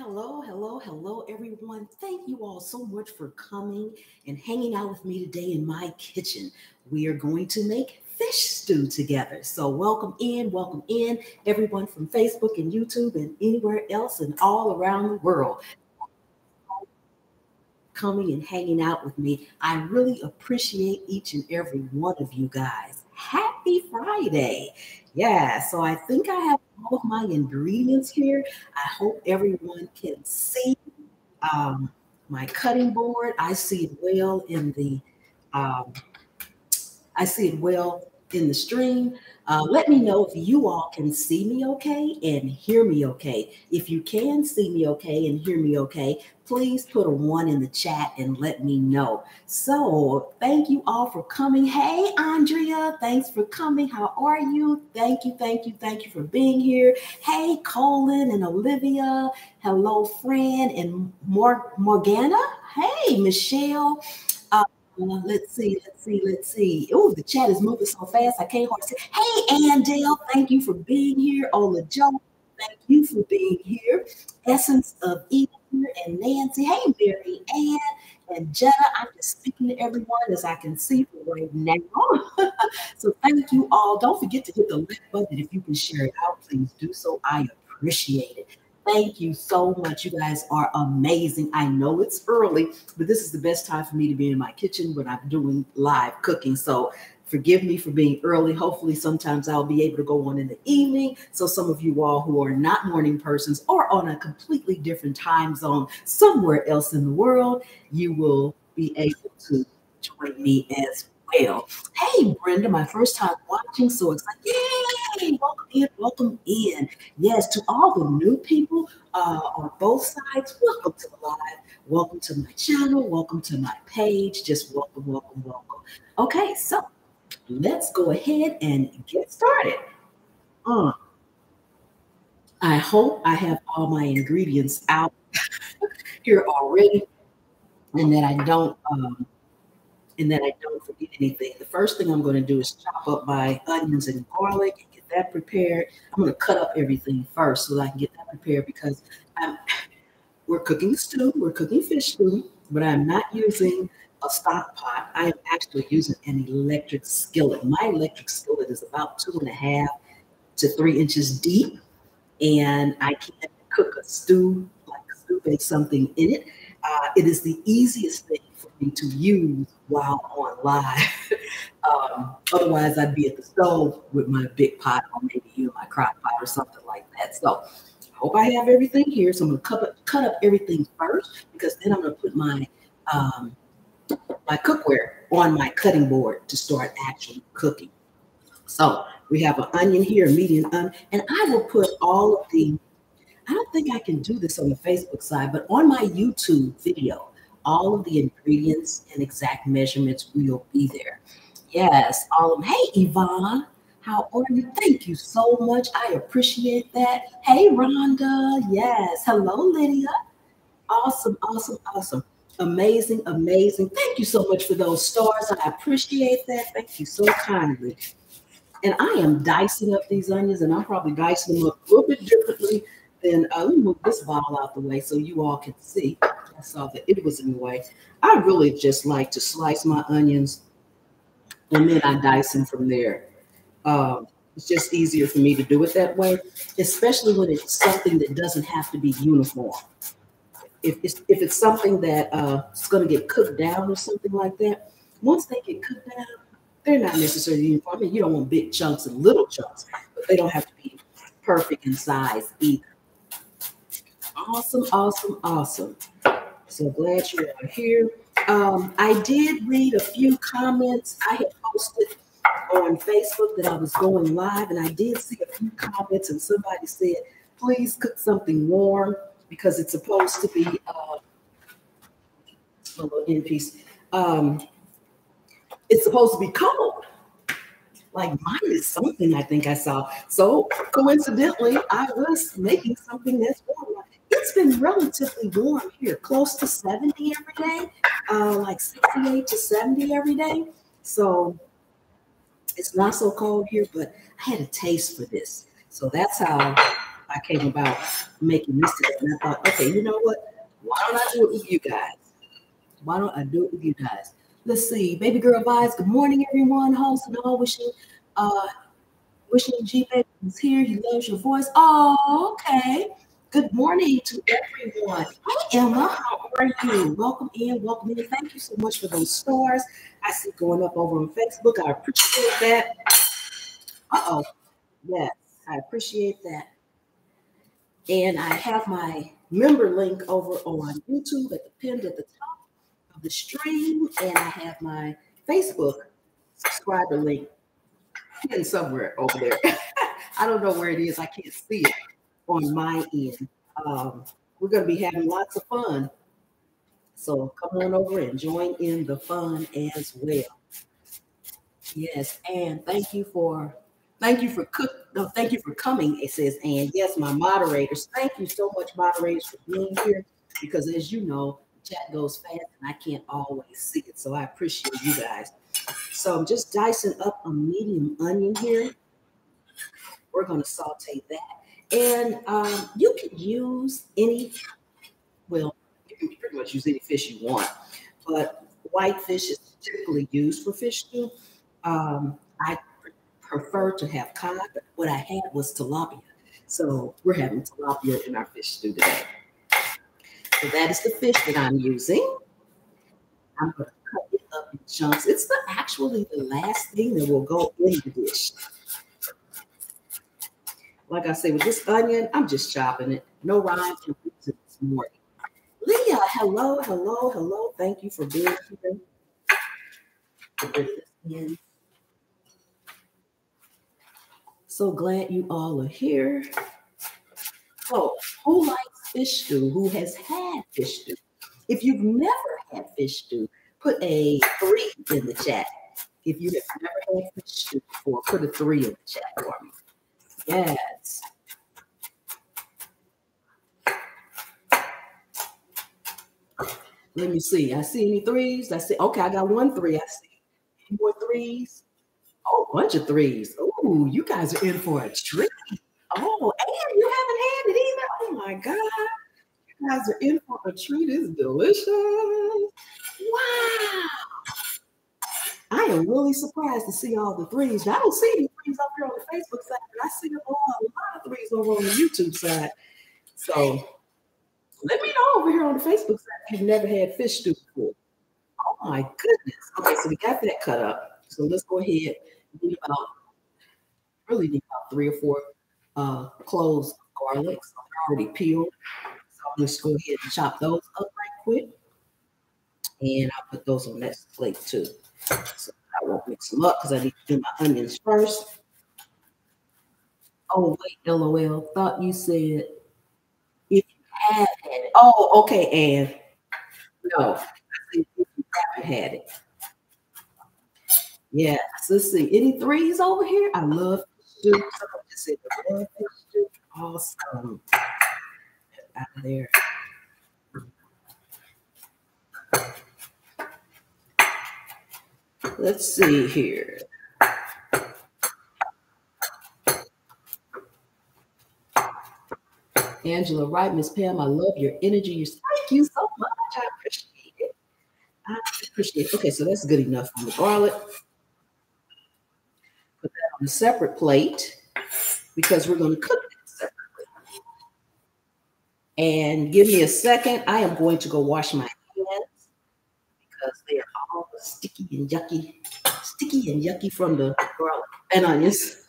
Hello, everyone. Thank you all so much for coming and hanging out with me today in my kitchen. We are going to make fish stew together. So welcome in, everyone from Facebook and YouTube and anywhere else and all around the world. Coming and hanging out with me. I really appreciate each and every one of you guys. Happy Friday. Yeah, so I think I have all of my ingredients here. I hope everyone can see my cutting board. I see it well in the stream. Let me know if you all can see me okay and hear me okay. If you can see me okay and hear me okay, please put a 1 in the chat and let me know. So thank you all for coming. Hey, Andrea, thanks for coming. How are you? Thank you for being here. Hey, Colin and Olivia. Hello, Fran and Morgana. Hey, Michelle. Let's see. Oh, the chat is moving so fast. I can't hardly see. Hey, Andale, thank you for being here. Ola Joe, thank you for being here. Essence of Eden and Nancy. Hey, Mary Ann and Jetta. I'm just speaking to everyone as I can see for right now. So thank you all. Don't forget to hit the like button. If you can share it out, please do so. I appreciate it. Thank you so much. You guys are amazing. I know it's early, but this is the best time for me to be in my kitchen when I'm doing live cooking. So forgive me for being early. Hopefully, sometimes I'll be able to go on in the evening. So some of you all who are not morning persons or on a completely different time zone somewhere else in the world, you will be able to join me as well. Hey, Brenda, my first time watching, so it's like, yay, welcome in. Yes, to all the new people on both sides, welcome to the live, welcome to my channel, welcome to my page, just welcome. Okay, so let's go ahead and get started. I hope I have all my ingredients out here already and that I don't... And that I don't forget anything. The first thing I'm going to do is chop up my onions and garlic and get that prepared. I'm going to cut up everything first so that I can get that prepared because we're cooking stew, we're cooking fish stew, but I'm not using a stock pot. I am actually using an electric skillet. My electric skillet is about 2.5 to 3 inches deep, and I can't cook a stew like a stew bake something in it. It is the easiest thing for me to use while on live. Otherwise, I'd be at the stove with my big pot or maybe my crock pot or something like that. So I hope I have everything here. So I'm going to cut up everything first because then I'm going to put my cookware on my cutting board to start actually cooking. So we have an onion here, a medium onion, and I will put all of the, I don't think I can do this on the Facebook side, but on my YouTube video, all of the ingredients and exact measurements will be there. Yes, all of them. Hey, Yvonne, how are you? Thank you so much. I appreciate that. Hey, Rhonda. Yes. Hello, Lydia. Awesome. Amazing. Thank you so much for those stars. I appreciate that. Thank you so kindly. And I am dicing up these onions, and I'm probably dicing them up a little bit differently. Then let me move this bottle out the way so you all can see. I saw that it was in the way. I really just like to slice my onions and then I dice them from there. It's just easier for me to do it that way, especially when it's something that doesn't have to be uniform. If it's something that it's going to get cooked down or something like that, once they get cooked down, they're not necessarily uniform. I mean, you don't want big chunks and little chunks, but they don't have to be perfect in size either. Awesome. So glad you are here. I did read a few comments. I had posted on Facebook that I was going live, and I did see a few comments, and somebody said, please cook something warm because it's supposed to be a little end piece. It's supposed to be cold. Like mine is something I think I saw. So coincidentally, I was making something that's warm. It's been relatively warm here, close to 70 every day, like 68 to 70 every day. So it's not so cold here, but I had a taste for this. So that's how I came about making this today. And I thought, okay, you know what? Why don't I do it with you guys? Why don't I do it with you guys? Let's see. Baby girl vibes. Good morning, everyone. Host and all wishing G-Baby is here. He loves your voice. Oh, okay. Good morning to everyone. Hi, Emma. How are you? Welcome in. Welcome in. Thank you so much for those stars I see going up over on Facebook. I appreciate that. Uh-oh. Yes, I appreciate that. And I have my member link over on YouTube at the pinned at the top of the stream. And I have my Facebook subscriber link pinned somewhere over there. I don't know where it is. I can't see it on my end. We're going to be having lots of fun. So come on over and join in the fun as well. Yes, and thank you for coming, it says Anne. Yes, my moderators. Thank you so much, moderators, for being here, because as you know, chat goes fast and I can't always see it, so I appreciate you guys. So I'm just dicing up a medium onion here. We're going to saute that. And you can use any, well, you can pretty much use any fish you want, but white fish is typically used for fish stew. I prefer to have cod, but what I had was tilapia. So we're having tilapia in our fish stew today. So that is the fish that I'm using. I'm going to cut it up in chunks. It's actually the last thing that will go in the dish. Like I say, with this onion, I'm just chopping it. No rhyme and reason this morning. Leah, hello, hello, hello. Thank you for being here. Get rid of this in. So glad you all are here. So, who likes fish stew? Who has had fish stew? If you've never had fish stew, put a 3 in the chat. If you have never had fish stew before, put a 3 in the chat for me. Yes. Let me see. I see any 3s? I see. Okay, I got one 3. I see. Any more 3s? Oh, a bunch of 3s. Oh, you guys are in for a treat. Oh, and you haven't had it either. Oh my God. You guys are in for a treat. It's delicious. Wow. I am really surprised to see all the 3s. I don't see any 3s up here on the Facebook side, but I see a lot of 3s over on the YouTube side. So let me know over here on the Facebook side if you've never had fish stew before. Oh my goodness. Okay, so we got that cut up. So let's go ahead. We really need about 3 or 4 cloves of garlic. So they're already peeled. So I'll just go ahead and chop those up right quick. And I'll put those on that plate too. So I won't mix them up because I need to do my onions first. Oh, wait, LOL. Thought you said if you have had it. Oh, okay, Anne. No, I said if you haven't had it. Yes, let's see. Any 3s over here? I love fish stew. Someone just said I love fish stew. Awesome. Out of there. Let's see here. Angela Wright, Miss Pam, I love your energy. Thank you so much. I appreciate it. I appreciate it. Okay, so that's good enough on the garlic. Put that on a separate plate because we're going to cook it separately. And give me a second. I am going to go wash my hands because they are all sticky and yucky from the garlic and onions.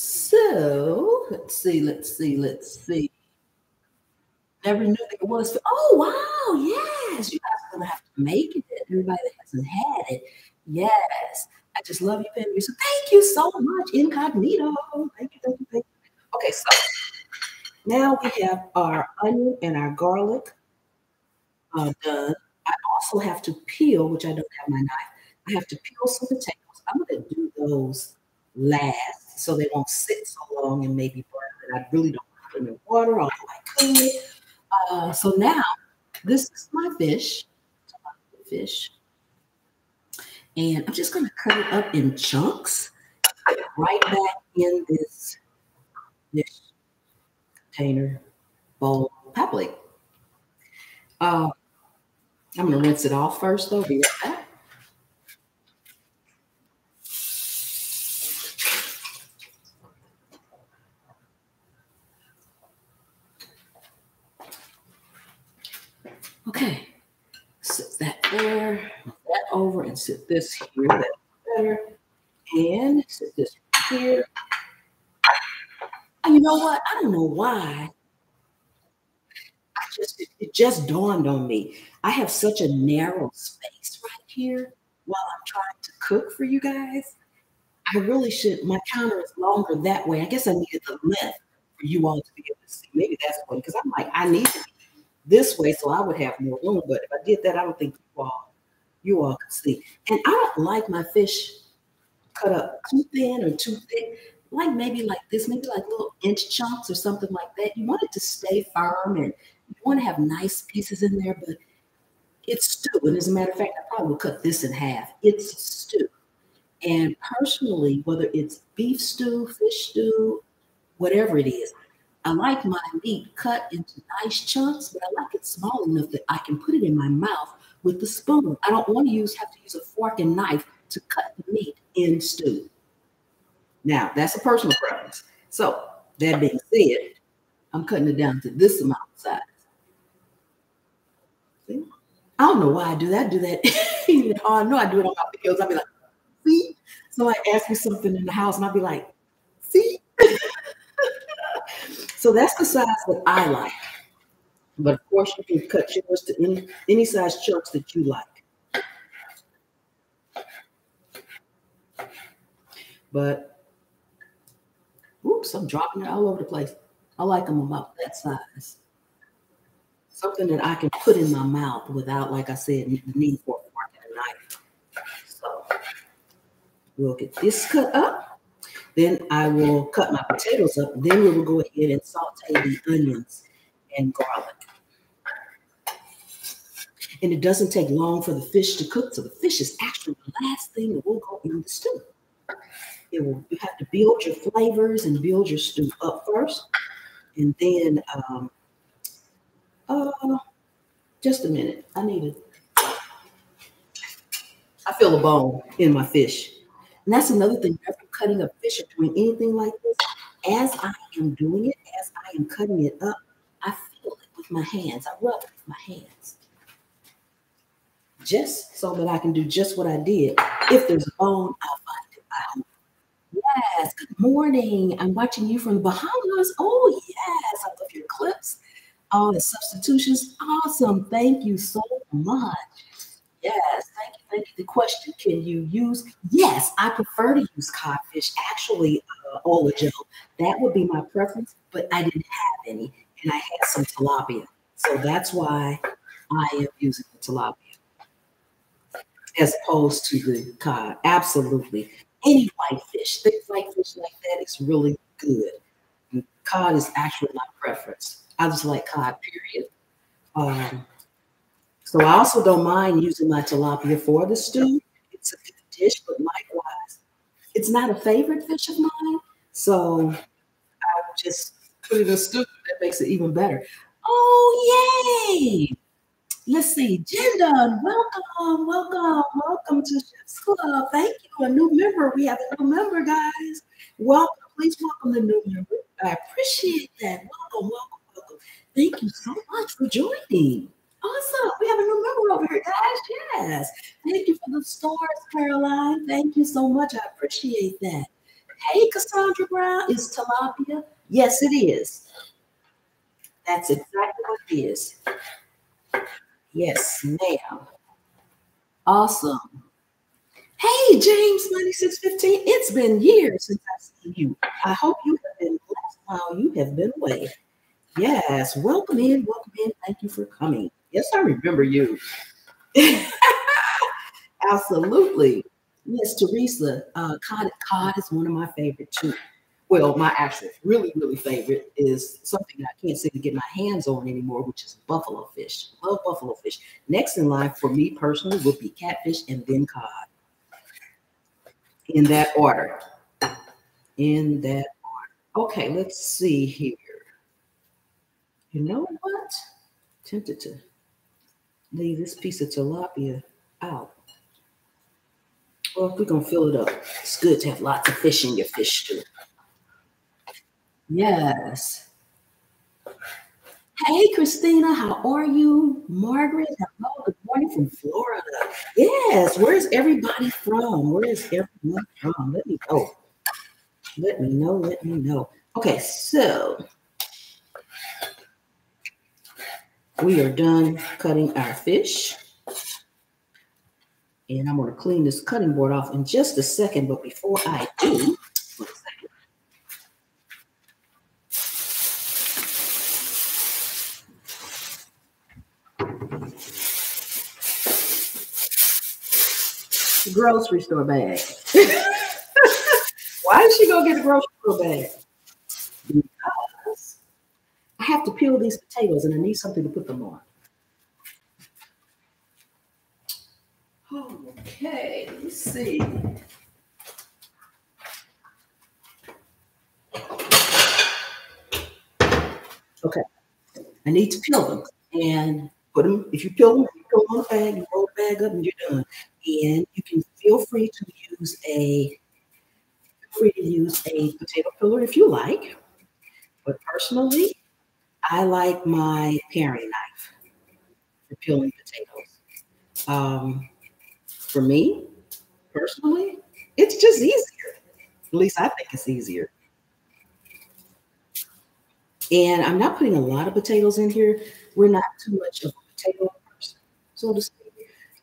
So let's see, let's see, let's see. Never knew there was. Oh, wow. Yes. You guys are going to have to make it. Everybody that hasn't had it. Yes. I just love you, Pam. So thank you so much, Incognito. Thank you, thank you, thank you. Okay, so now we have our onion and our garlic done. I also have to peel, which I don't have my knife. I have to peel some potatoes. I'm going to do those last, so they won't sit so long and maybe burn. And I really don't put them in water. I'll go cleaned it. So now this is my fish. And I'm just going to cut it up in chunks right back in this dish, container, bowl, pie plate. I'm going to rinse it off first, though. Be right back. Okay, sit that there, that over, and sit this here, that's better, and sit this here. And you know what? I don't know why. It just dawned on me. I have such a narrow space right here while I'm trying to cook for you guys. I really should. My counter is longer that way. I guess I needed the length for you all to be able to see. Maybe that's one, because I'm like, I need to be this way so I would have more room. But if I did that, I don't think you all could see. And I don't like my fish cut up too thin or too thick. Like maybe like this, maybe like little inch chunks or something like that. You want it to stay firm and you want to have nice pieces in there, but it's stew. And as a matter of fact, I probably would cut this in half. It's stew. And personally, whether it's beef stew, fish stew, whatever it is, I like my meat cut into nice chunks, but I like it small enough that I can put it in my mouth with the spoon. I don't want to have to use a fork and knife to cut the meat in stew. Now, that's a personal preference. So that being said, I'm cutting it down to this amount of size. See? I don't know why I do that. I do that. You know, I know I do it on my videos. I'll be like, see? So I ask you something in the house, and I'll be like, see? So that's the size that I like. But, of course, you can cut yours to any size chunks that you like. But, oops, I'm dropping it all over the place. I like them about that size. Something that I can put in my mouth without, like I said, the need for a fork and a knife. So we'll get this cut up. Then I will cut my potatoes up. Then we will go ahead and saute the onions and garlic. And it doesn't take long for the fish to cook. So the fish is actually the last thing that will go in the stew. It will, you have to build your flavors and build your stew up first. And then, just a minute. I feel a bone in my fish. And that's another thing. After cutting a fish or doing anything like this, as I am doing it, as I am cutting it up, I feel it with my hands. I rub it with my hands. Just so that I can do just what I did. If there's a bone, I'll find it. I hope. Yes, good morning. I'm watching you from the Bahamas. Oh, yes, I love your clips. All the substitutions. Awesome. Thank you so much. Yes, thank you. Thank you. The question, can you use? Yes, I prefer to use codfish. Actually, Olajo, that would be my preference, but I didn't have any, and I had some tilapia. So that's why I am using the tilapia as opposed to the cod. Absolutely. Any white fish, thick white fish like that is really good. And cod is actually my preference. I just like cod, period. So I also don't mind using my tilapia for the stew. It's a good dish, but likewise, it's not a favorite fish of mine. So I just put it in a stew. That makes it even better. Oh, yay! Let's see, Jendon, welcome, welcome, welcome to Chef's Club. Thank you, a new member. We have a new member, guys. Welcome, please welcome the new member. I appreciate that. Welcome, welcome, welcome. Thank you so much for joining. Awesome, we have a new member over here, guys, yes. Thank you for the stars, Caroline. Thank you so much, I appreciate that. Hey, Cassandra Brown, is tilapia? Yes, it is. That's exactly what it is. Yes, ma'am. Awesome. Hey, James 9615. It's been years since I've seen you. I hope you have been blessed while you have been away. Yes, welcome in, welcome in. Thank you for coming. Yes, I remember you. Absolutely. Yes, Teresa. Cod is one of my favorite too. well, my actual really favorite is something I can't seem to get my hands on anymore, which is buffalo fish. Love buffalo fish. Next in line for me personally would be catfish and then cod. In that order. In that order. Okay, let's see here. You know what? Tempted to leave this piece of tilapia out. Well, we're going to fill it up. It's good to have lots of fish in your fish stew. Yes. Hey, Christina, how are you? Margaret, hello. Good morning from Florida. Yes, where is everybody from? Where is everyone from? Let me know. Let me know. Let me know. Okay, so we are done cutting our fish. And I'm going to clean this cutting board off in just a second. But before I do, grocery store bag. Why did she go get a grocery store bag? Because I have to peel these potatoes and I need something to put them on. Okay, let's see. Okay, I need to peel them and put them. If you peel them, you peel them on the bag, you roll the bag up, and you're done. And you can feel free to use a potato peeler if you like. But personally, I like my paring knife for peeling potatoes. For me, personally, it's just easier. At least I think it's easier. And I'm not putting a lot of potatoes in here. We're not too much of a potato person, so to speak.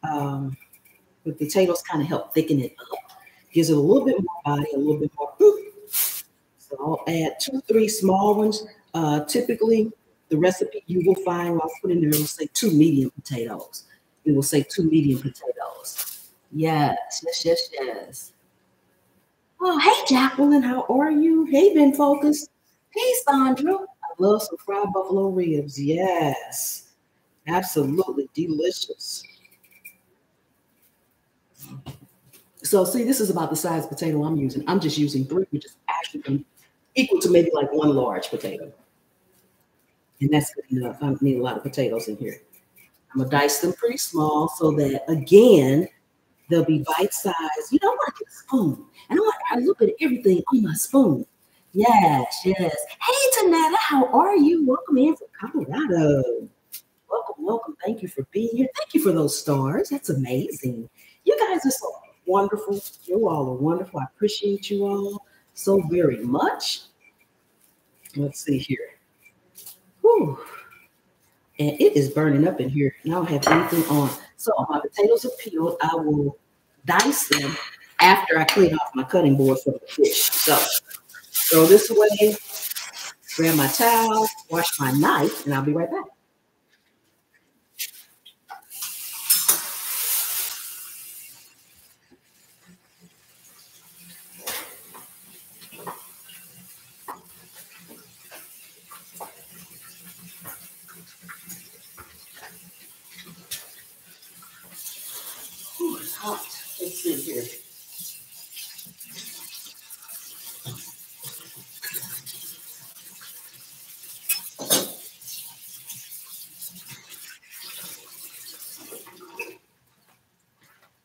The potatoes kind of help thicken it up. Gives it a little bit more body, a little bit more food. So I'll add 2 or 3 small ones. Typically, the recipe you will find, while I put in there, it will say 2 medium potatoes. It will say 2 medium potatoes. Yes, yes, yes, yes. Oh, hey, Jacqueline, how are you? Hey, Ben Focus. Hey, Sandra. I love some fried buffalo ribs. Yes, absolutely delicious. So see, this is about the size potato I'm using. I'm just using 3, which is actually equal to maybe like 1 large potato. And that's good enough. I don't need a lot of potatoes in here. I'm going to dice them pretty small so that, again, they'll be bite-sized. You know, I want to get a spoon. And I want to look at everything on my spoon. Yes, yes. Hey, Tanetta, how are you? Welcome in from Colorado. Welcome, welcome. Thank you for being here. Thank you for those stars. That's amazing. You guys are so wonderful. You all are wonderful. I appreciate you all so very much. Let's see here. Whew. And it is burning up in here. And I don't have anything on. So my potatoes are peeled. I will dice them after I clean off my cutting board for the fish. So throw this away, grab my towel, wash my knife, and I'll be right back. Let's see here.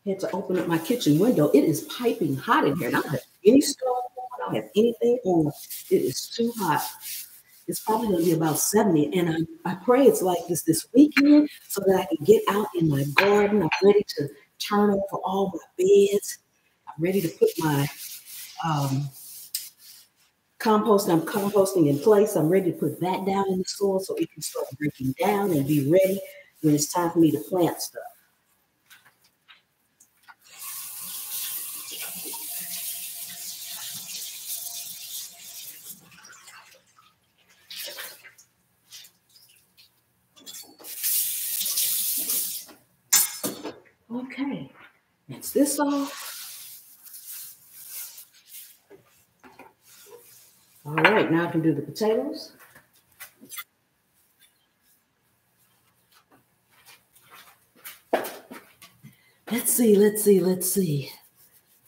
Had to open up my kitchen window. It is piping hot in here. And I don't have any stove on. I don't have anything on. It is too hot. It's probably going to be about 70. And I pray it's like this weekend so that I can get out in my garden. I'm ready to turn over all my beds. I'm ready to put my compost. I'm composting in place. I'm ready to put that down in the soil so it can start breaking down and be ready when it's time for me to plant stuff. Okay, rinse this off. right now I can do the potatoes. Let's see.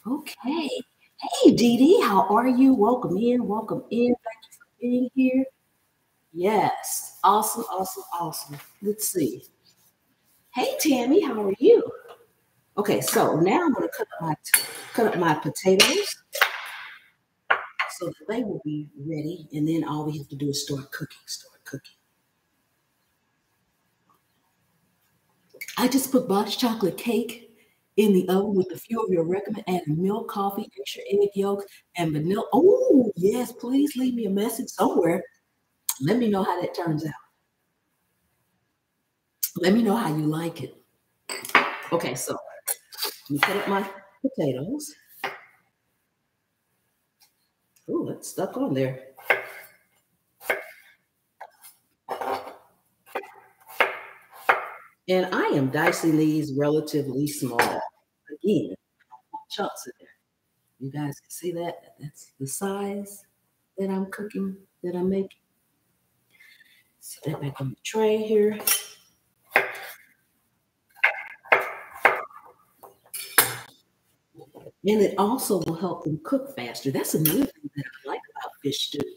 Okay. Hey, Dee Dee, how are you? Welcome in. Thank you for being here. Yes. Awesome. Let's see. Hey, Tammy, how are you? Okay, so now I'm going to cut up my potatoes so that they will be ready. And then all we have to do is start cooking. I just put boxed chocolate cake in the oven with a few of your recommend, adding milk, coffee, extra egg yolk, and vanilla. Oh, yes, please leave me a message somewhere. Let me know how that turns out. Let me know how you like it. Okay, so let me cut up my potatoes. Oh, that's stuck on there. And I am dicing these relatively small. Again, chunks in there. You guys can see that. That's the size that I'm cooking, that I'm making. Set that back on the tray here. And it also will help them cook faster. That's another thing that I like about fish stew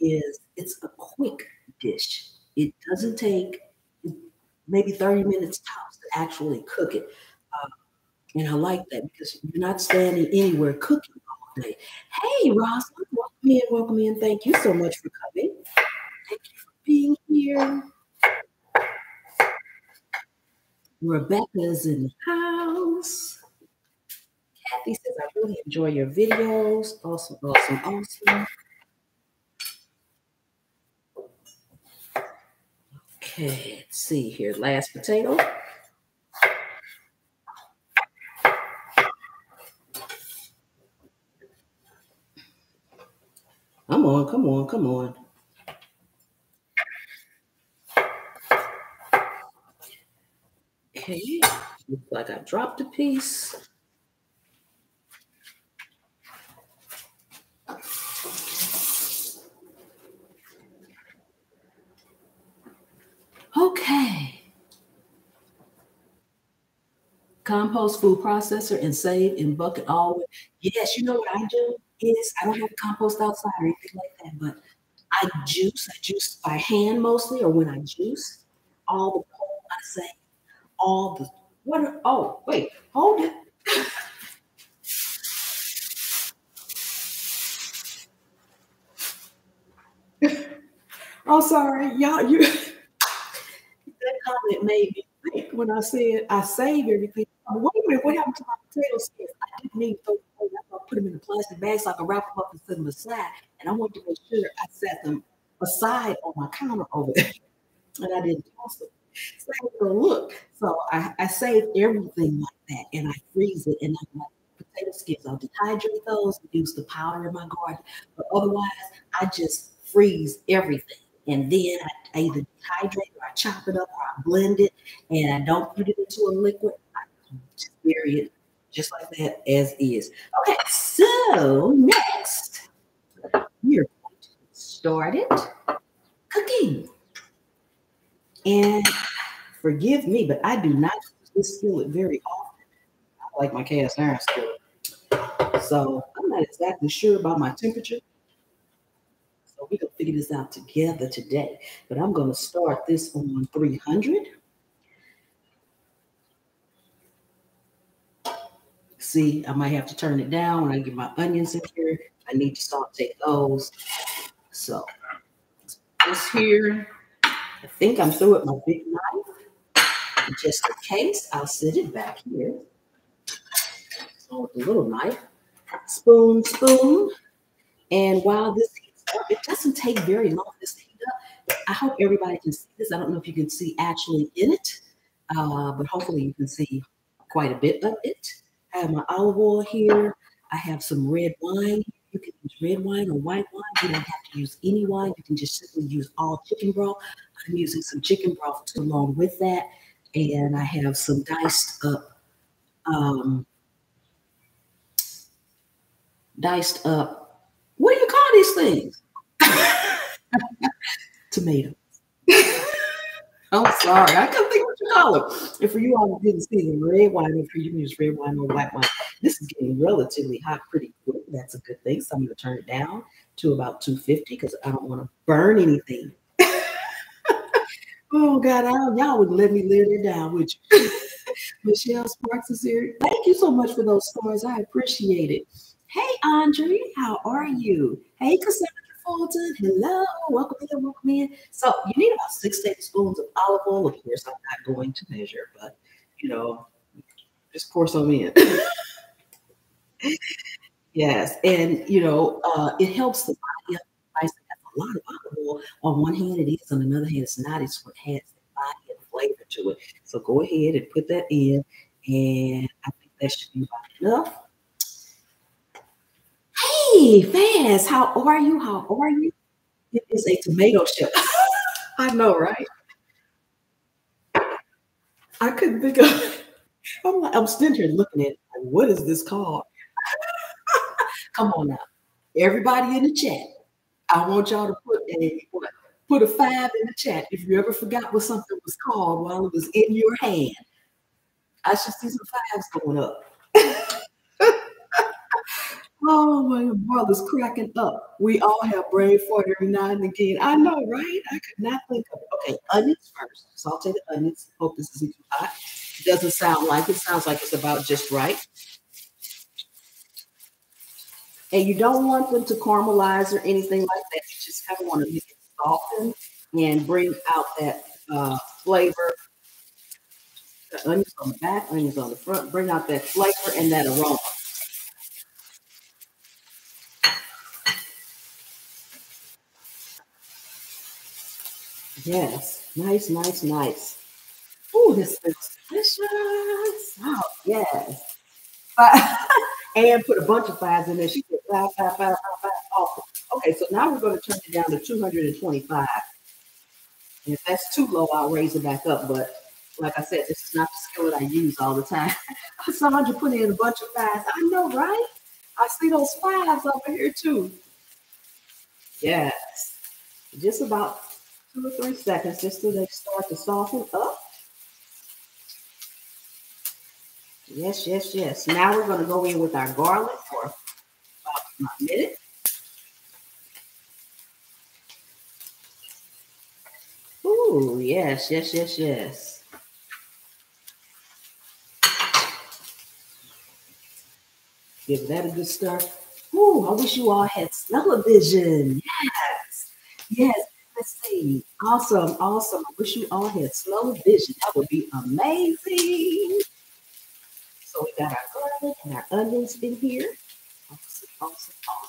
is it's a quick dish. It doesn't take maybe 30 minutes tops to actually cook it. And I like that because you're not standing anywhere cooking all day. Hey, Rosalind, welcome in. Thank you so much for coming. Thank you for being here. Rebecca's in the house. Kathy says, I really enjoy your videos. Awesome. Okay, let's see here. Last potato. Come on. Okay, looks like I dropped a piece. Okay. Compost food processor and save in bucket always. Yes, you know what I do is I don't have compost outside or anything like that, but I juice by hand mostly, or when I juice, all the pulp I save, all the water. Oh, wait, hold it. I'm sorry, y'all. You. Comment made me think when I said I save everything. Wait a minute, what happened to my potatoes? I didn't even throw them away. I put them in a plastic bag so I could wrap them up and set them aside. And I wanted to make sure I set them aside on my counter over there. And I didn't toss them. So I was gonna look. So I saved everything like that and I freeze it. And I potato skins, I'll dehydrate those, use the powder in my garden. But otherwise, I just freeze everything. And then I either dehydrate or I chop it up or I blend it, and I don't put it into a liquid. I just bury it just like that as is. Okay, so next, we're going to get started cooking. And forgive me, but I do not use this skillet very often. I like my cast iron skillet. So I'm not exactly sure about my temperature. We're going to figure this out together today, but I'm going to start this on 300. See, I might have to turn it down when I get my onions in here. I need to saute those. So this here, I think I'm through with my big knife. Just in case, I'll set it back here. So with the little knife, spoon. And while this it doesn't take very long to heat up. I hope everybody can see this. I don't know if you can see actually in it, but hopefully you can see quite a bit of it. I have my olive oil here. I have some red wine. You can use red wine or white wine. You don't have to use any wine. You can just simply use all chicken broth. I'm using some chicken broth too along with that. And I have some diced up, what do you call these things? Tomatoes. I'm sorry. I couldn't think what you call them. And for you all who didn't see them, red wine, if you can use red wine or white wine. This is getting relatively hot pretty quick. That's a good thing. So I'm going to turn it down to about 250 because I don't want to burn anything. Oh, God, y'all wouldn't let me live it down, would you? Michelle Sparks is here. Thank you so much for those stars. I appreciate it. Hey, Andre, how are you? Hey, Cassandra Fulton. Hello. Welcome in. Welcome in. So you need about 6 tablespoons of olive oil. Of course, I'm not going to measure, but, you know, just pour some in. Yes. And, you know, it helps the body up. A lot of alcohol. On one hand, it is. On another hand, it's not. It's what has the body and flavor to it. So go ahead and put that in. And I think that should be about enough. Hey, Faz, how are you? How are you? It is a tomato chip. I know, right? I couldn't think of it. I'm sitting here looking at it. Like, what is this called? Come on now. Everybody in the chat. I want y'all to put a 5 in the chat if you ever forgot what something was called while it was in your hand. I should see some 5s going up. Oh, my brother's cracking up. We all have brain fart every now and again. I know, right? I could not think of it. Okay, onions first. Saute the onions. Hope this isn't too hot. It doesn't sound like it. Sounds like it's about just right. And you don't want them to caramelize or anything like that. You just kind of want to make it soften and bring out that flavor. The onions on the back, onions on the front. Bring out that flavor and that aroma. Yes. Nice, nice, nice. Oh, this looks delicious. Oh, yes. And put a bunch of 5s in there. She said 5, 5, 5, 5, 5. Awesome. Okay, so now we're going to turn it down to 225. And if that's too low, I'll raise it back up. But like I said, this is not the skillet I use all the time. Sandra put in a bunch of 5s. I know, right? I see those 5s over here too. Yes. Just about 2 or 3 seconds just so they start to soften up. Yes, yes, yes. Now we're going to go in with our garlic for about a minute. Ooh, yes, yes, yes, yes. Give that a good stir. Ooh, I wish you all had smell-o-vision. Yes, yes. Let's see. Awesome, awesome. I wish you all had smell-o-vision. That would be amazing. So we got our garlic and our onions in here. Awesome, awesome, awesome.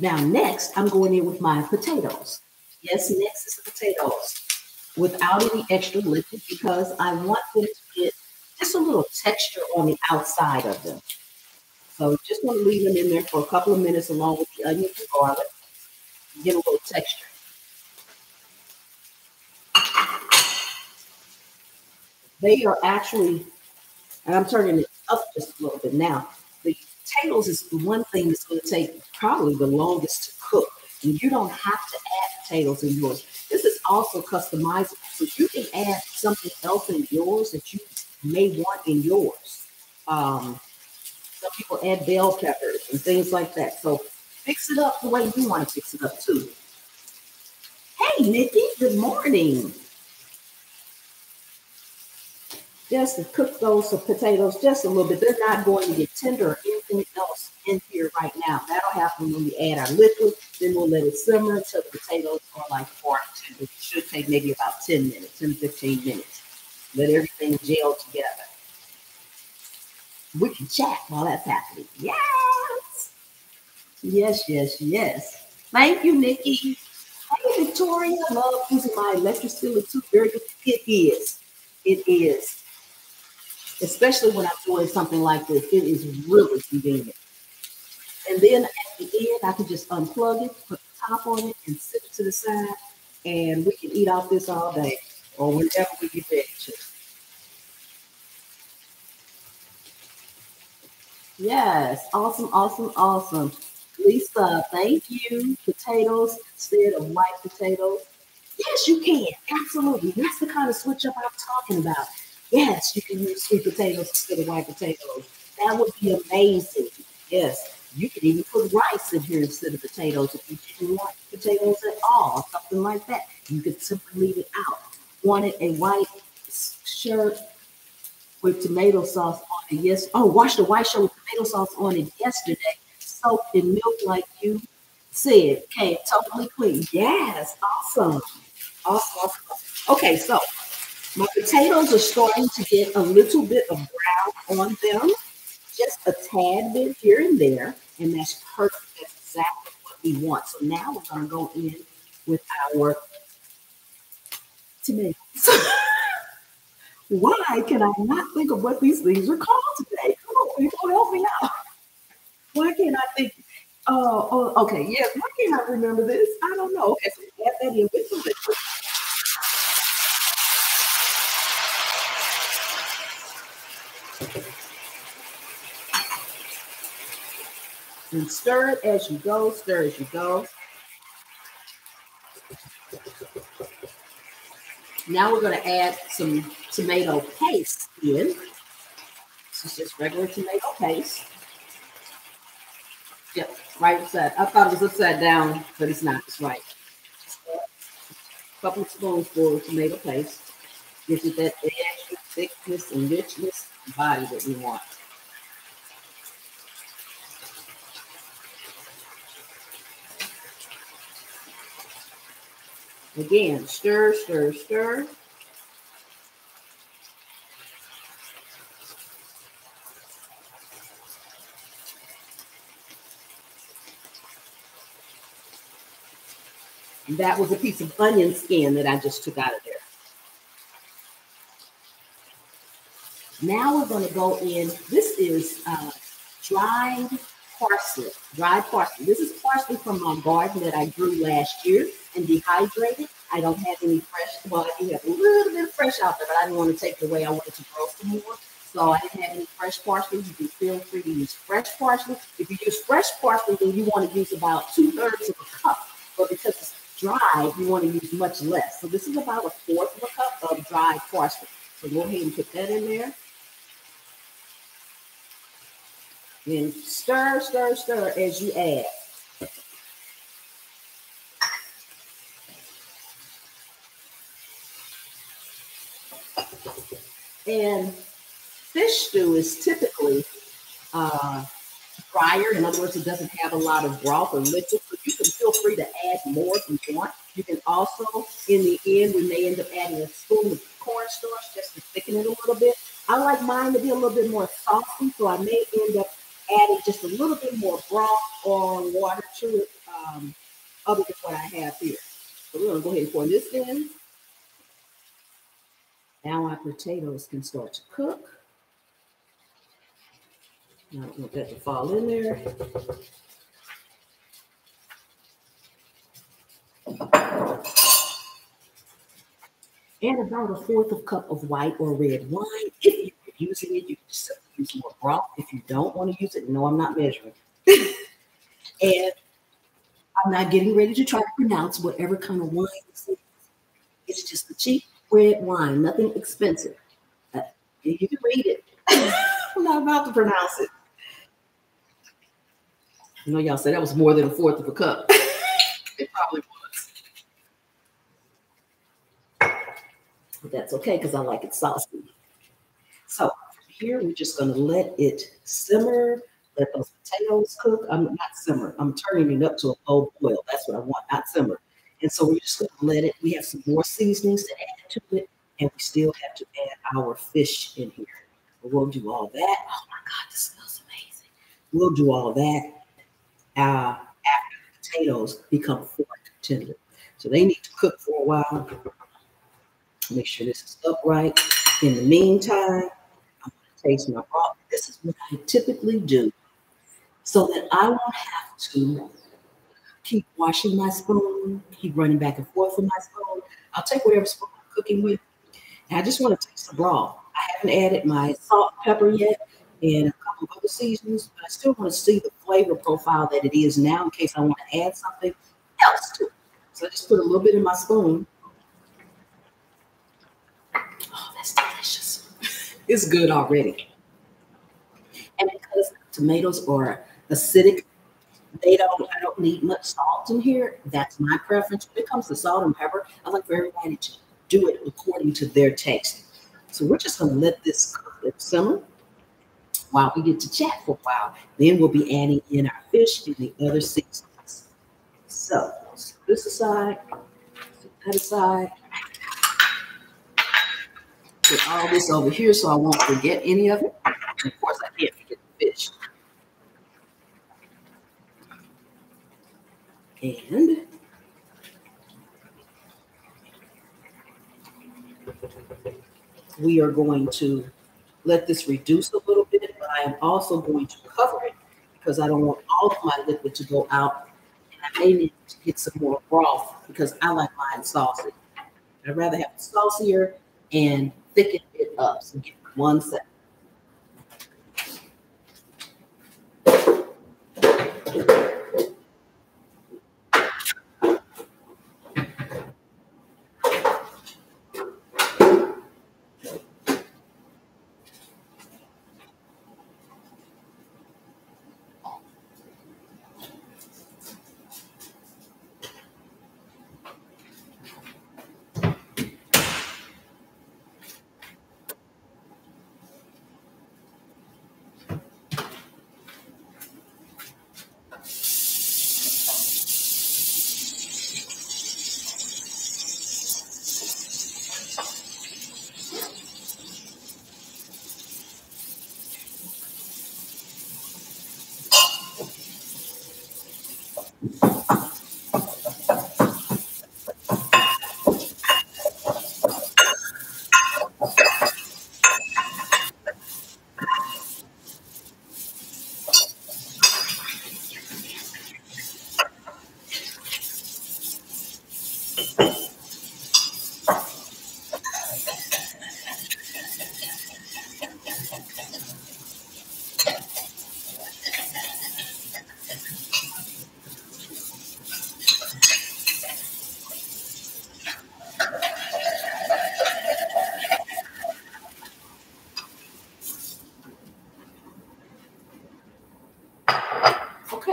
Now next, I'm going in with my potatoes. Yes, next is the potatoes without any extra liquid because I want them to get just a little texture on the outside of them. So just want to leave them in there for a couple of minutes along with the onions and garlic. Get a little texture. They are actually, and I'm turning it up just a little bit now. The potatoes is the one thing that's going to take probably the longest to cook. And you don't have to add potatoes in yours. This is also customizable. So you can add something else in yours that you may want in yours. Some people add bell peppers and things like that. So fix it up the way you want to fix it up, too. Hey, Nikki, good morning. Just to cook those potatoes just a little bit. They're not going to get tender or anything else in here right now. That'll happen when we add our liquid. Then we'll let it simmer until the potatoes are like 4 or 10. It should take maybe about 10 minutes, 10 to 15 minutes. Let everything gel together. We can chat while that's happening. Yeah. Yes, yes, yes. Thank you, Nikki. Hey, Victoria. I love using my electric skillet too. Very good. It is. It is. Especially when I'm doing something like this. It is really convenient. And then at the end, I can just unplug it, put the top on it, and sit it to the side. And we can eat off this all day or whenever we get back to it. Yes, awesome, awesome, awesome. Lisa, thank you. Potatoes instead of white potatoes. Yes, you can. Absolutely. That's the kind of switch up I'm talking about. Yes, you can use sweet potatoes instead of white potatoes. That would be amazing. Yes, you could even put rice in here instead of potatoes if you didn't want potatoes at all, something like that. You could simply leave it out. Wanted a white shirt with tomato sauce on it. Yes. Oh, wash the white shirt with tomato sauce on it yesterday. Soaked in milk like you said. Okay, totally clean. Yes, awesome. Awesome, awesome, awesome. Okay, so my potatoes are starting to get a little bit of brown on them, just a tad bit here and there, and that's perfect. That's exactly what we want. So now we're going to go in with our tomatoes. Why can I not think of what these things are called today? Come on, people, help me out. Why can't I think? Oh, okay, yes. Why can't I remember this? I don't know. Okay, so add that in with the liquid. And stir it as you go, stir as you go. Now we're going to add some tomato paste in. This is just regular tomato paste. Yep, right upside. I thought it was upside down, but it's not. It's right. A couple of spoonfuls of tomato paste. Gives it that extra thickness and richness and body that we want. Again, stir, stir, stir. And that was a piece of onion skin that I just took out of there. Now we're going to go in. This is dried parsley. Dried parsley. This is parsley from my garden that I grew last year and dehydrated. I don't have any fresh. Well, I do have a little bit of fresh out there, but I didn't want to take it away. I wanted to grow some more. So I didn't have any fresh parsley. You can feel free to use fresh parsley. If you use fresh parsley, then you want to use about 2/3 of a cup. But because it's dried, you want to use much less. So this is about 1/4 of a cup of dried parsley. So go ahead and put that in there. And stir, stir, stir as you add. And fish stew is typically drier. In other words, it doesn't have a lot of broth or liquid. So you can feel free to add more if you want. You can also, in the end, we may end up adding a spoon of cornstarch just to thicken it a little bit. I like mine to be a little bit more saucy, so I may end up adding just a little bit more broth or water to it, other than what I have here. So we're going to go ahead and pour this in. Now our potatoes can start to cook. I don't want that to fall in there. Add about 1/4 cup of white or red wine. If you're using it, you can just use more broth. If you don't want to use it, no, I'm not measuring. And I'm not getting ready to try to pronounce whatever kind of wine this is. It's just a cheap red wine, nothing expensive. You can read it. I'm not about to pronounce it. I know y'all said that was more than 1/4 of a cup. It probably was. But that's okay because I like it saucy. So here we're just going to let it simmer, let those potatoes cook. I'm not simmer. I'm turning it up to a low boil. That's what I want, not simmer. And so we're just going to let it. We have some more seasonings to add to it, and we still have to add our fish in here. But we'll do all that. Oh, my God, this smells amazing. We'll do all that after the potatoes become fork tender. So they need to cook for a while. Make sure this is upright. In the meantime, I'm going to taste my broth. This is what I typically do so that I won't have to keep washing my spoon, keep running back and forth with my spoon. I'll take whatever spoon I'm cooking with. And I just want to taste the broth. I haven't added my salt and pepper yet, in a couple of other seasonings, but I still want to see the flavor profile that it is now in case I want to add something else to it. So I just put a little bit in my spoon. Oh, that's delicious. It's good already. And because tomatoes are acidic, I don't need much salt in here. That's my preference. When it comes to salt and pepper, I like for everybody to do it according to their taste. So we're just going to let this cook and simmer while we get to chat for a while. Then we'll be adding in our fish and the other seasonings. So set this aside, set that aside. Put all this over here so I won't forget any of it. And of course, I can't forget the fish. And we are going to let this reduce a little bit, but I am also going to cover it because I don't want all of my liquid to go out. And I may need to get some more broth because I like mine saucy. I'd rather have it saucier and thicken it up. So give it one second.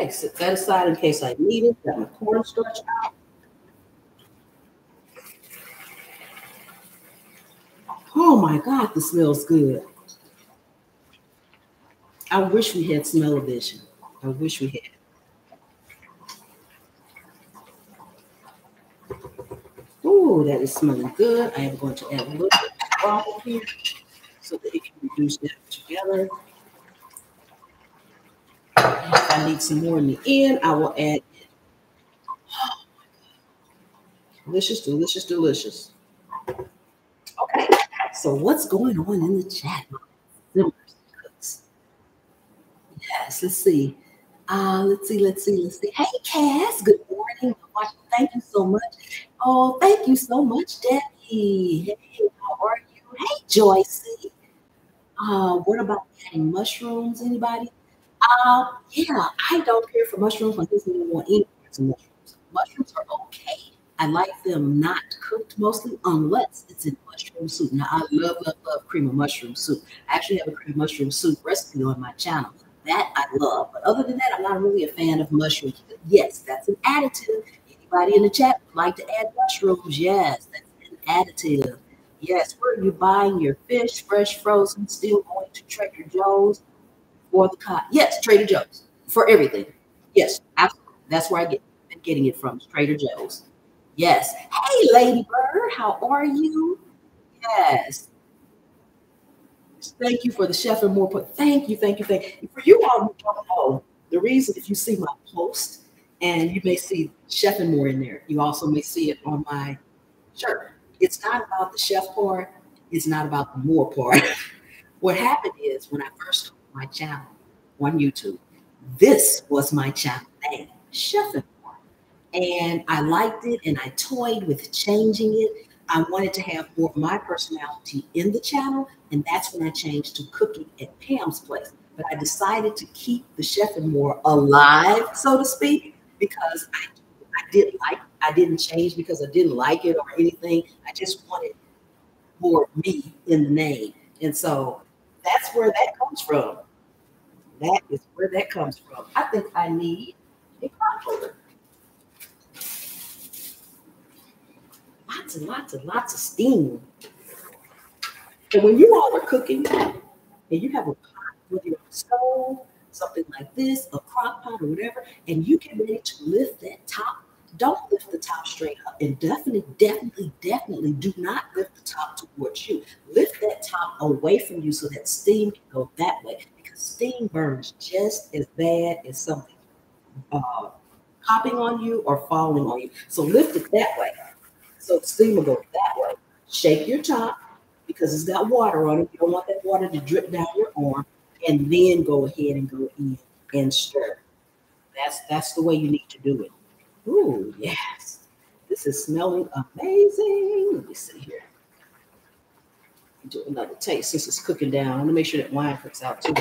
Set that aside in case I need it. Got my cornstarch out. Oh my God, this smells good. I wish we had smell-o-vision. I wish we had. Oh, that is smelling good. I am going to add a little bit of broth here so that it can reduce that together. If I need some more in the end, I will add it. Oh my God. Delicious, delicious, delicious. Okay, so what's going on in the chat? Yes, let's see. Let's see. Hey, Cass, good morning. Thank you so much. Oh, thank you so much, Debbie. Hey, how are you? Hey, Joyce. What about adding mushrooms, anybody? Yeah, I don't care for mushrooms. My husband doesn't want any kinds of mushrooms. Mushrooms are okay. I like them not cooked mostly unless it's in mushroom soup. Now, I love cream of mushroom soup. I actually have a cream of mushroom soup recipe on my channel. That I love. But other than that, I'm not really a fan of mushrooms. Yes, that's an additive. Anybody in the chat would like to add mushrooms? Yes, that's an additive. Yes, where are you buying your fish? Fresh, frozen, still going to Trader Joe's? Or the cod. Yes, Trader Joe's for everything. Yes, absolutely. That's where I'm getting it from, Trader Joe's. Yes. Hey, Lady Bird, how are you? Yes. Thank you for the chef and more. Thank you. For you all who don't know, the reason if you see my post and you may see chef and more in there, you also may see it on my shirt. It's not about the chef part. It's not about the more part. What happened is when I first started my channel on YouTube, this was my channel name, Chef and More, and I liked it and I toyed with changing it. I wanted to have more of my personality in the channel, and that's when I changed to Cooking at Pam's Place. but I decided to keep the Chef and More alive, so to speak, because I didn't change because I didn't like it or anything. I just wanted more me in the name. And so that's where that comes from. That is where that comes from. I think I need a pot holder. Lots and lots and lots of steam. And when you all are cooking and you have a pot with your stove, something like this, a crock pot or whatever, and you get ready to lift that top, don't lift the top straight up, and definitely do not lift the top towards you. Lift that top away from you so that steam can go that way, because steam burns just as bad as something popping on you or falling on you. So lift it that way, so steam will go that way. Shake your top because it's got water on it. You don't want that water to drip down your arm, and then go ahead and go in and stir. That's the way you need to do it. Ooh, yes. This is smelling amazing. Let me see here. Do another taste since it's cooking down. I want to make sure that wine cooks out too.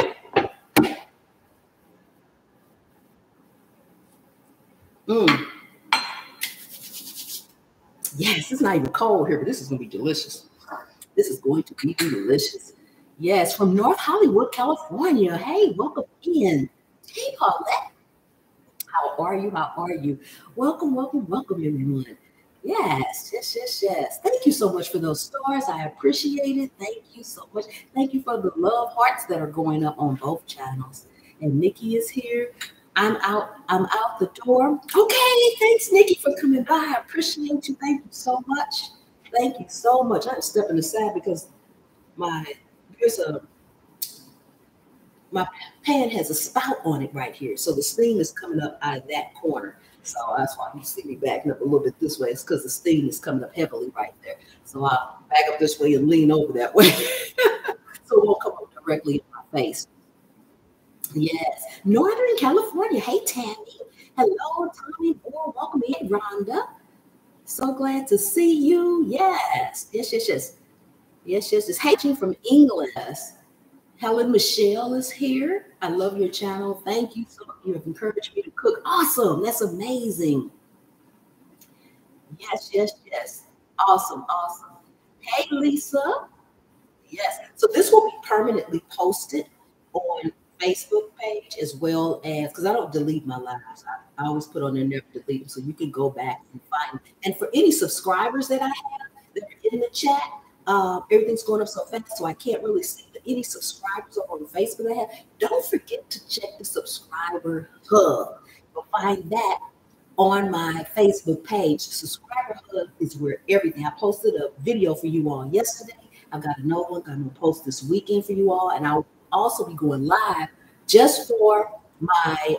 Mmm. Yes, it's not even cold here, but this is going to be delicious. This is going to be delicious. Yes, from North Hollywood, California. Hey, welcome in. Hey, Paulette. How are you? How are you? Welcome, welcome, welcome, everyone. Yes, yes, yes, yes. Thank you so much for those stars. I appreciate it. Thank you so much. Thank you for the love hearts that are going up on both channels. And Nikki is here. I'm out the door. Okay, thanks, Nikki, for coming by. I appreciate you. Thank you so much. Thank you so much. I'm stepping aside because my pan has a spout on it right here. So the steam is coming up out of that corner. So that's why you see me backing up a little bit this way. It's because the steam is coming up heavily right there. So I'll back up this way and lean over that way. So it won't come up directly in my face. Yes. Northern California. Hey, Tammy. Hello, Tommy Moore. Welcome in, Rhonda. So glad to see you. Yes. Yes, yes, yes. Yes, yes, yes. Hey, you from England. Helen Michelle is here. I love your channel. Thank you so much. You have encouraged me to cook. Awesome. That's amazing. Yes, yes, yes. Awesome, awesome. Hey, Lisa. Yes. So this will be permanently posted on Facebook page as well as, because I don't delete my lives. I always put on there, never delete them. So you can go back and find them. And for any subscribers that I have that are in the chat, everything's going up so fast, so I can't really see any subscribers on Facebook I have. Don't forget to check the subscriber hub. You'll find that on my Facebook page. Subscriber hub is where everything. I posted a video for you all yesterday. I've got another one I'm going to post this weekend for you all, and I'll also be going live just for my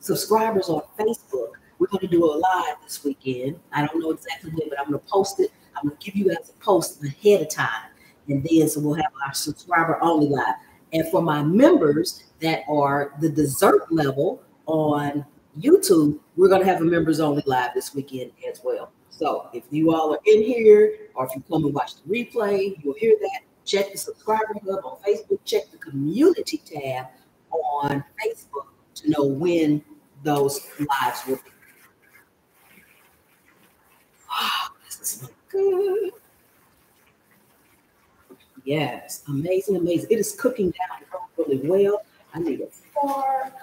subscribers on Facebook. We're going to do a live this weekend. I don't know exactly when, but I'm going to post it. I'm going to give you guys a post ahead of time. And then so we'll have our subscriber only live. And for my members that are the dessert level on YouTube, we're going to have a members only live this weekend as well. So if you all are in here or if you come and watch the replay, you'll hear that. Check the subscriber hub on Facebook. Check the community tab on Facebook to know when those lives will be. Oh, this is so good. Yes, amazing, amazing. It is cooking down really well. I need a fork.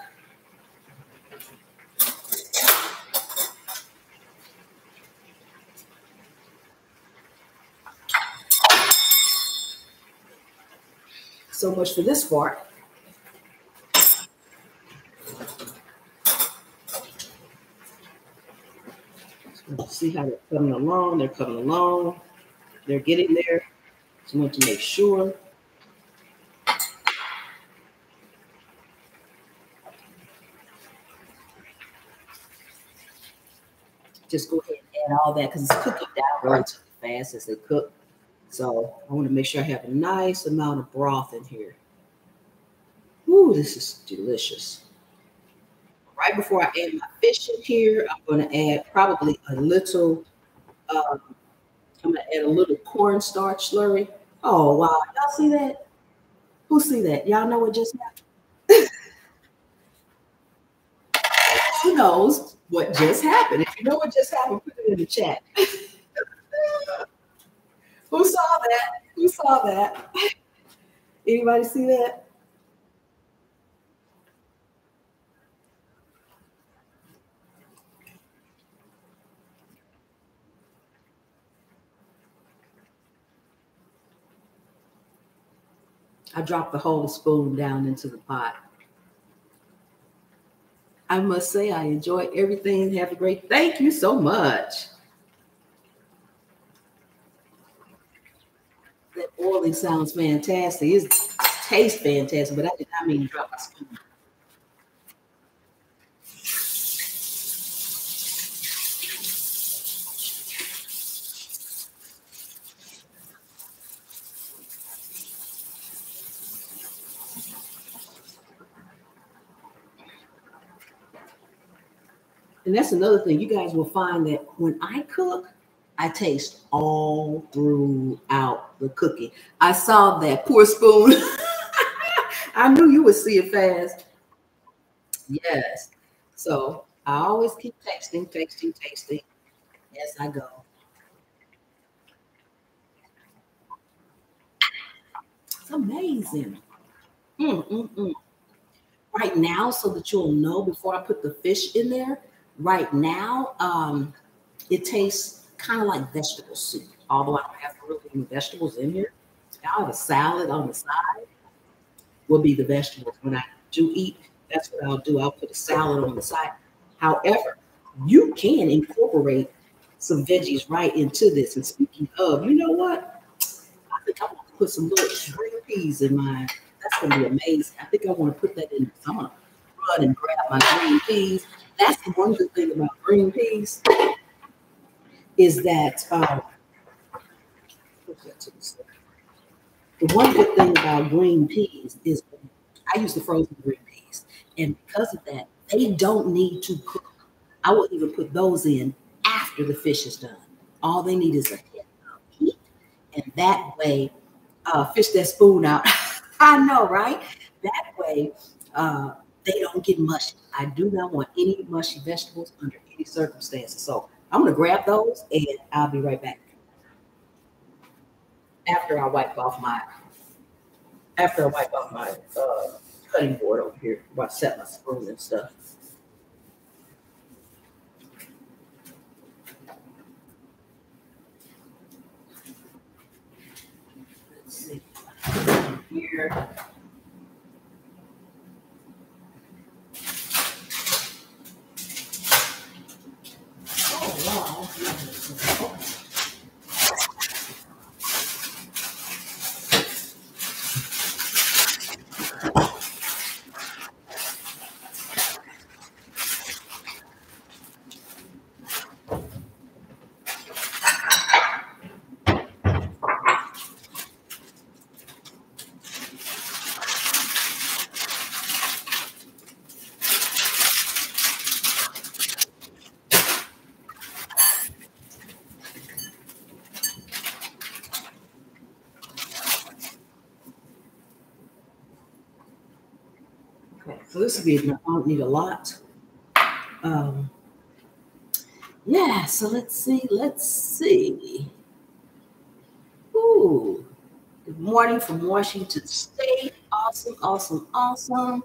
So much for this fork. See how they're coming along. They're coming along. They're getting there. Just want to make sure. Just go ahead and add all that because it's cooking down relatively fast as they cook. So I want to make sure I have a nice amount of broth in here. Ooh, this is delicious. Right before I add my fish in here, I'm going to add probably a little I'm going to add a little cornstarch slurry. Oh, wow. Y'all see that? Who see that? Y'all know what just happened? knows what just happened. If you know what just happened, put it in the chat. Who saw that? Who saw that? Anybody see that? I dropped the whole spoon down into the pot. I must say I enjoy everything. Have a great, thank you so much. That oiling sounds fantastic. It tastes fantastic, but I did not mean to drop my spoon. And that's another thing. You guys will find that when I cook, I taste all throughout the cooking. I saw that poor spoon. I knew you would see it fast. Yes. So I always keep tasting, tasting, tasting. Yes, I go. It's amazing. Right now, so that you'll know before I put the fish in there, right now, it tastes kind of like vegetable soup, although I don't have really any vegetables in here. I'll have a salad on the side, will be the vegetables. When I do eat, that's what I'll do. I'll put a salad on the side. However, you can incorporate some veggies right into this. And speaking of, you know what? I think I'm going to put some little green peas in mine. That's going to be amazing. I think I want to put that in. I'm going to run and grab my green peas. That's the one good thing about green peas is that the one good thing about green peas is I use the frozen green peas, and because of that, they don't need to cook. I will even put those in after the fish is done. All they need is a head of heat, and that way, fish that spoon out. I know, right? That way, they don't get mushy. I do not want any mushy vegetables under any circumstances. So I'm going to grab those and I'll be right back after I wipe off my cutting board over here where I set my spoon and stuff. Let's see here. So this will be enough. I don't need a lot. Yeah, so let's see. Ooh, good morning from Washington State. Awesome, awesome, awesome.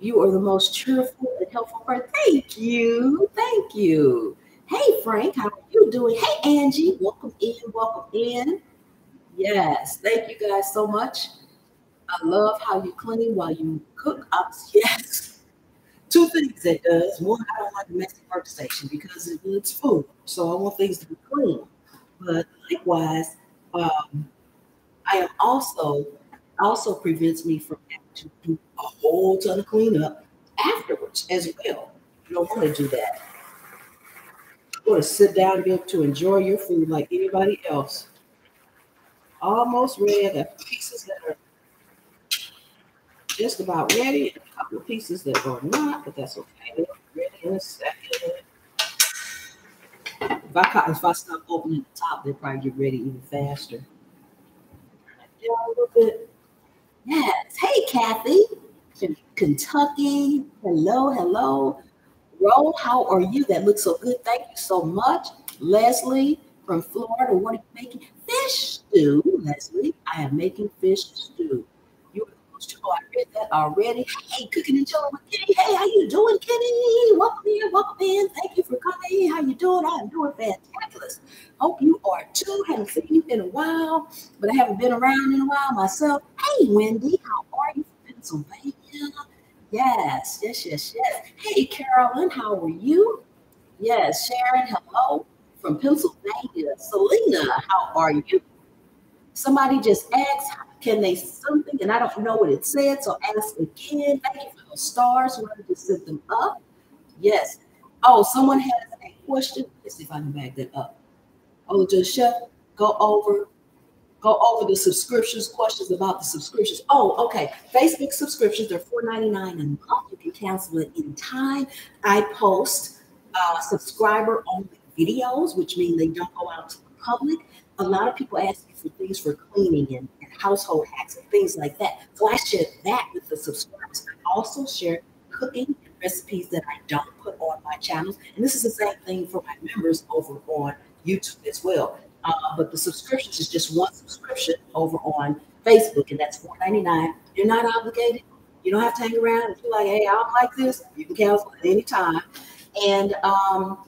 You are the most cheerful and helpful friend. Thank you. Thank you. Hey, Frank, how are you doing? Hey, Angie, welcome in. Welcome in. Yes, thank you guys so much. I love how you clean while you cook up. Yes. Two things that does. One, I don't like a messy workstation because it's food. So I want things to be clean. But likewise, I am also prevents me from having to do a whole ton of cleanup afterwards as well. You don't want to do that. You want to sit down and be able to enjoy your food like anybody else. Almost ready. I got pieces that are just about ready, and a couple of pieces that are not, but that's okay. They'll be ready in a second. If I stop opening the top, they'll probably get ready even faster. Yeah, a little bit. Yes. Hey, Kathy, from Kentucky. Hello, hello. Roll, how are you? That looks so good. Thank you so much. Leslie from Florida, what are you making? Fish stew, Leslie. I am making fish stew. You were close to, oh, I read that already. Hey, Cooking and Chilling with Kenny. Hey, how you doing, Kenny? Welcome in, welcome in. Thank you for coming. How you doing? I am doing fantabulous. Hope you are too. Haven't seen you in a while, but I haven't been around in a while myself. Hey, Wendy, how are you from Pennsylvania? Yes, yes, yes, yes. Hey, Carolyn, how are you? Yes, Sharon, hello, from Pennsylvania. Selena, how are you? Somebody just asked, can they something? And I don't know what it said, so ask again. Thank you for those stars. Whoever just set them up. Yes. Oh, someone has a question. Let's see if I can back that up. Oh, just Chef, go over the subscriptions, questions about the subscriptions. Oh, okay. Facebook subscriptions, they're $4.99 a month. You can cancel it any time. I post subscriber-only videos, which means they don't go out to the public. A lot of people ask me for things for cleaning and household hacks and things like that. So I share that with the subscribers. I also share cooking recipes that I don't put on my channels. And this is the same thing for my members over on YouTube as well. But the subscriptions is just one subscription over on Facebook, and that's $4.99. You're not obligated. You don't have to hang around. If you're like, hey, I don't like this, you can cancel at any time. And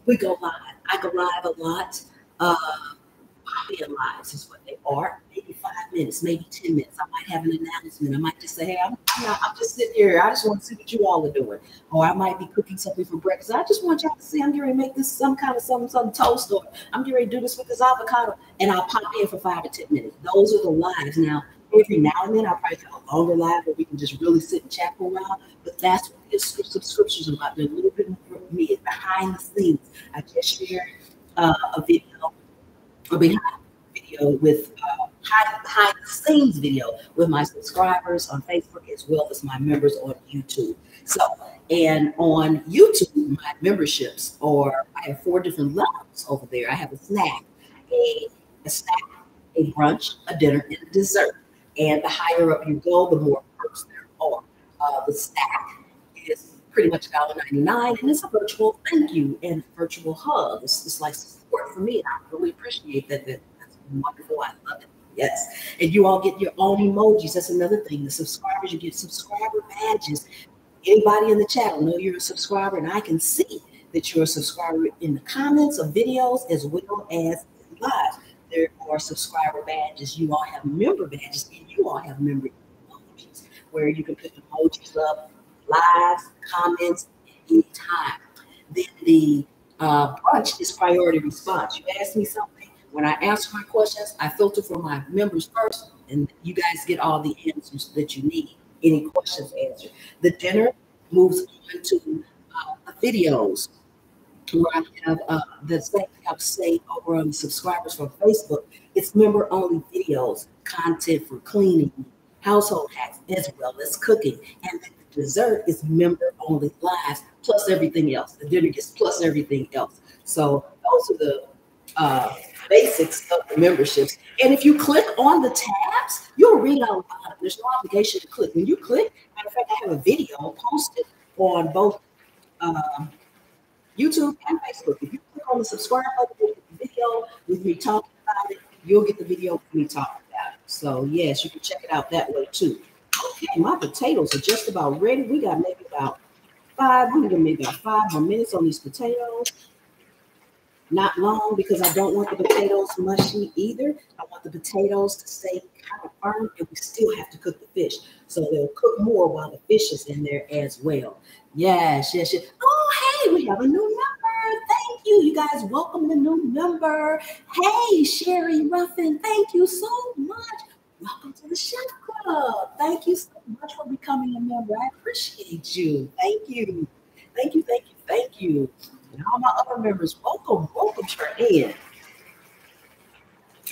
we go live. I go live a lot. Pop-in lives is what they are. Maybe 5 minutes, maybe 10 minutes. I might have an announcement. I might just say, hey, I'm just sitting here. I just want to see what you all are doing. Or I might be cooking something for breakfast. I just want y'all to see I'm getting ready to make this some kind of some toast, or I'm getting ready to do this with this avocado. And I'll pop in for 5 to 10 minutes. Those are the lives. Now, every now and then I'll probably have a longer live where we can just really sit and chat for a while. But that's what this subscriptions are about. They're a little bit more me behind the scenes. I just shared a video, or behind the video with behind the scenes video with my subscribers on Facebook as well as my members on YouTube. So, and on YouTube, my memberships are, I have 4 different levels over there. I have a snack, a brunch, a dinner, and a dessert. And the higher up you go, the more perks there are. The snack is pretty much $1.99, and it's a virtual thank you and virtual hug. It's like support for me, and I really appreciate that. That's wonderful. I love it. Yes. And you all get your own emojis. That's another thing. The subscribers, you get subscriber badges. Anybody in the chat will know you're a subscriber, and I can see that you're a subscriber in the comments of videos as well as live. There are subscriber badges. You all have member badges, and you all have member emojis where you can put emojis up, lives, comments, any time. Then the brunch is priority response. You ask me something. When I answer my questions, I filter for my members first, and you guys get all the answers that you need. Any questions answered. The dinner moves on to videos, where I have the same I've saved over on the subscribers from Facebook. It's member-only videos, content for cleaning, household hacks, as well as cooking. And the dessert is member-only lives, plus everything else. The dinner gets plus everything else. So those are the basics of the memberships. And if you click on the tabs, you'll read out loud. There's no obligation to click. When you click, matter of fact, I have a video posted on both YouTube and Facebook. If you click on the subscribe button, you'll get the video with me talking about it. You'll get the video with me talking about it. So yes, you can check it out that way too. Okay, my potatoes are just about ready. We got maybe about 5. We need maybe about 5 more minutes on these potatoes. Not long, because I don't want the potatoes mushy either. I want the potatoes to stay kind of firm, and we still have to cook the fish. So they'll cook more while the fish is in there as well. Yes, yes, yes. Oh, hey, we have a new member. Thank you. You guys, welcome the new member. Hey, Sherry Ruffin, thank you so much. Welcome to the Chef Club. Thank you so much for becoming a member. I appreciate you. Thank you. Thank you, thank you, thank you. And all my other members, welcome, welcome in.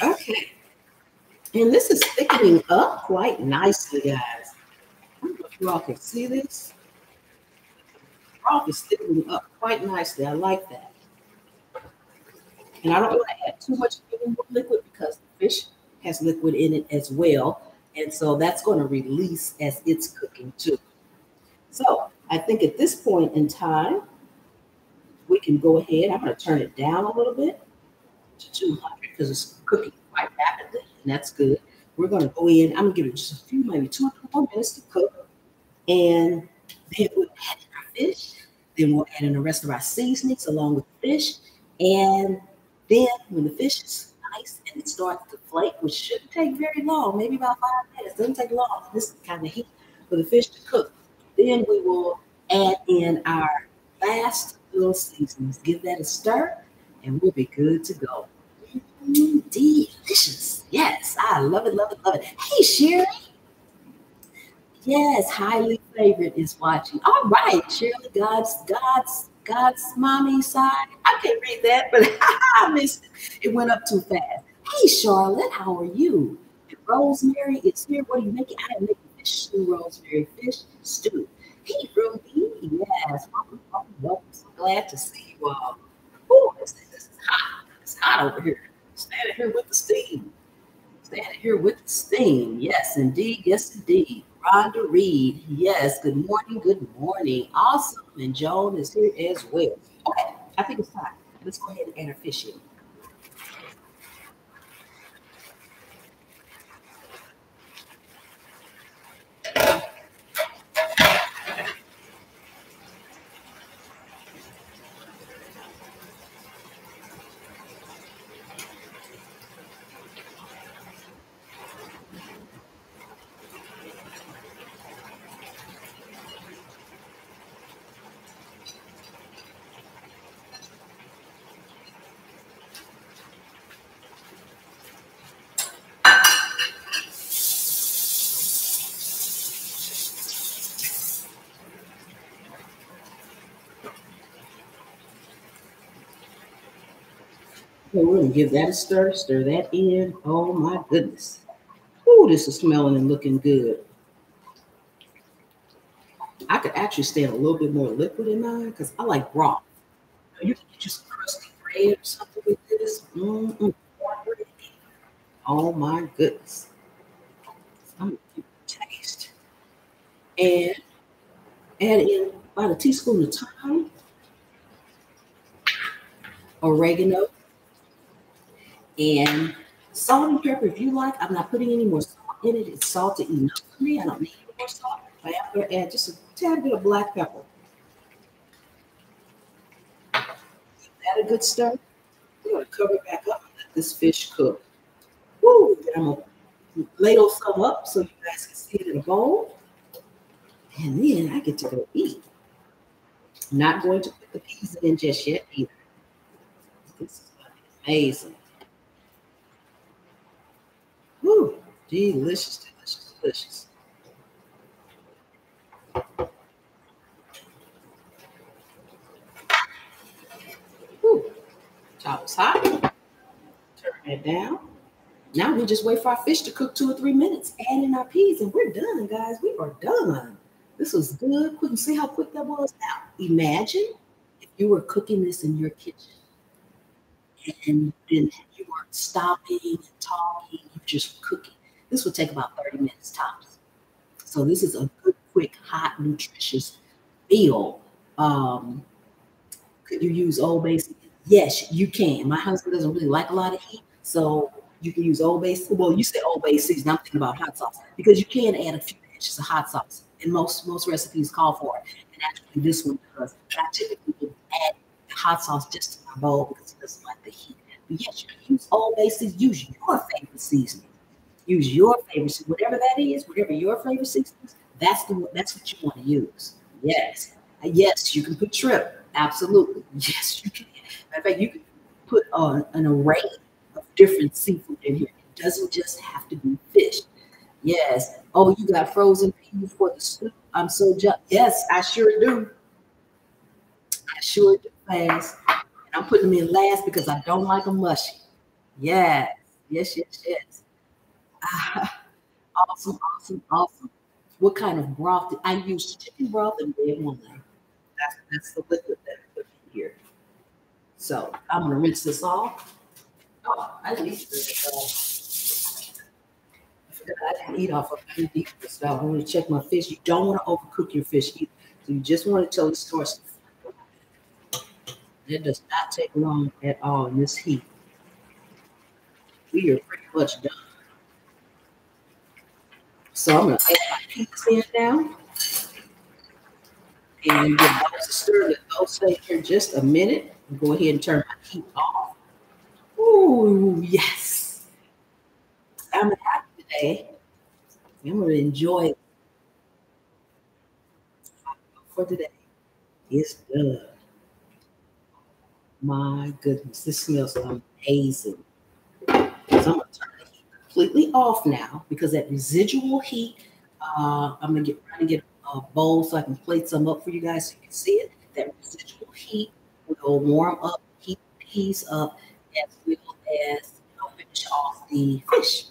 Okay. And this is thickening up quite nicely, guys. I don't know if you all can see this. Broth is thickening up quite nicely. I like that. And I don't want to add too much liquid because the fish has liquid in it as well. And so that's going to release as it's cooking too. So I think at this point in time, we can go ahead. I'm going to turn it down a little bit to 200 because it's cooking quite rapidly, and that's good. We're going to go in. I'm going to give it just a few, maybe 2 or 4 minutes to cook. And then we'll add in our fish. Then we'll add in the rest of our seasonings along with the fish. And then when the fish is nice and it starts to flake, which shouldn't take very long, maybe about 5 minutes. It doesn't take long. This is kind of heat for the fish to cook. Then we will add in our last little seasonings. Give that a stir, and we'll be good to go. Delicious. Yes, I love it, love it, love it. Hey, Sherry. Yes, highly favorite is watching. All right, Shirley, God's mommy side. I can't read that, but I missed it. It went up too fast. Hey, Charlotte, how are you? Rosemary is here. What are you making? I am making fish stew, Rosemary, fish stew. Hey, Ruby, yes, welcome. So glad to see you all. Oh, this is hot. It's hot over here. Standing here with the steam. Standing here with the steam. Yes, indeed. Yes, indeed. Rhonda Reed, yes, good morning, good morning. Awesome, and Joan is here as well. Okay, I think it's time. Let's go ahead and add our fish in. Okay, we're going to give that a stir, stir that in. Oh, my goodness. Ooh, this is smelling and looking good. I could actually stand a little bit more liquid in mine because I like broth. You can get you some crusty bread or something with this. Oh, my goodness. I'm going to give it a taste. And add in about a teaspoon of thyme, oregano, and salt and pepper if you like. I'm not putting any more salt in it. It's salted enough for me. I don't need any more salt. But I'm going to add just a tad bit of black pepper. Give that a good stir. We're going to cover it back up and let this fish cook. Woo! Then I'm going to ladle some up so you guys can see it in a bowl. And then I get to go eat. I'm not going to put the peas in just yet either. This is amazing. Woo, delicious, delicious, delicious. Woo, top is hot. Turn that down. Now we just wait for our fish to cook 2 or 3 minutes, add in our peas, and we're done, guys. We are done. This was good, quick. See how quick that was? Now, imagine if you were cooking this in your kitchen and then you weren't stopping and talking, you just cooking. This would take about 30 minutes tops. So this is a good, quick, hot, nutritious meal. Could you use Old Bay? Yes, you can. My husband doesn't really like a lot of heat, so you can use Old Bay. Well, you said Old Bay season. I'm thinking about hot sauce because you can add a few inches of hot sauce, and most recipes call for it. And actually, this one does. I typically would add hot sauce just in my bowl because it doesn't like the heat. But yes, you can use Old Bay seasoning. Use your favorite seasoning. Use your favorite seasoning. Whatever that is, whatever your favorite seasoning is, that's what you want to use. Yes. Yes, you can put shrimp. Absolutely. Yes, you can. Matter of fact, you can put an array of different seafood in here. It doesn't just have to be fish. Yes. Oh, you got frozen peas for the soup. I'm so jealous. Yes, I sure do. I sure do. Last, and I'm putting them in last because I don't like them mushy. Yes, yes, yes, yes. Awesome, awesome, awesome. What kind of broth? I use chicken broth and red wine. That's the liquid that I put in here. So I'm gonna rinse this off. Oh, I didn't eat this off. I didn't eat off of it. So I want to check my fish. You don't want to overcook your fish either. So you just want to tell the story. It does not take long at all in this heat. We are pretty much done. So I'm going to add my peas in now. And you can stir the those here just a minute. I'll go ahead and turn my heat off. Ooh, yes. I'm happy today. I'm going to enjoy it. For today, it's done. My goodness, this smells amazing. So I'm going to turn the heat completely off now because that residual heat, I'm going to try to get a bowl so I can plate some up for you guys so you can see it. That residual heat will warm up, heat the peas up, as well as finish off the fish.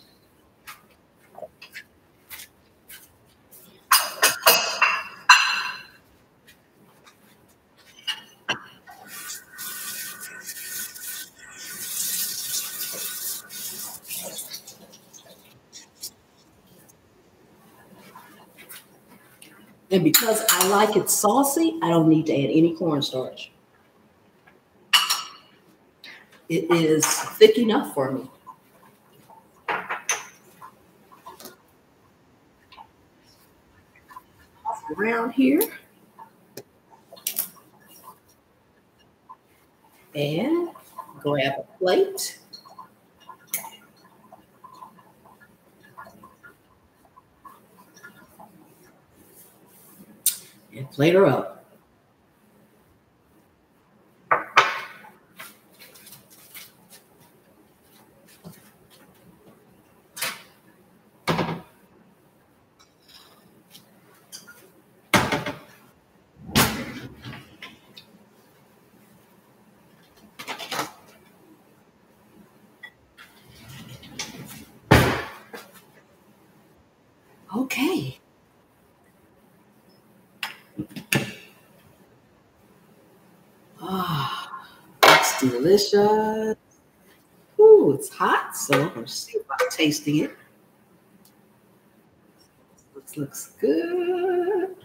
And because I like it saucy, I don't need to add any cornstarch. It is thick enough for me. Around here. And grab a plate. And plate her up. Okay. Delicious. Ooh, it's hot, so I'm going to see about tasting it. This looks good.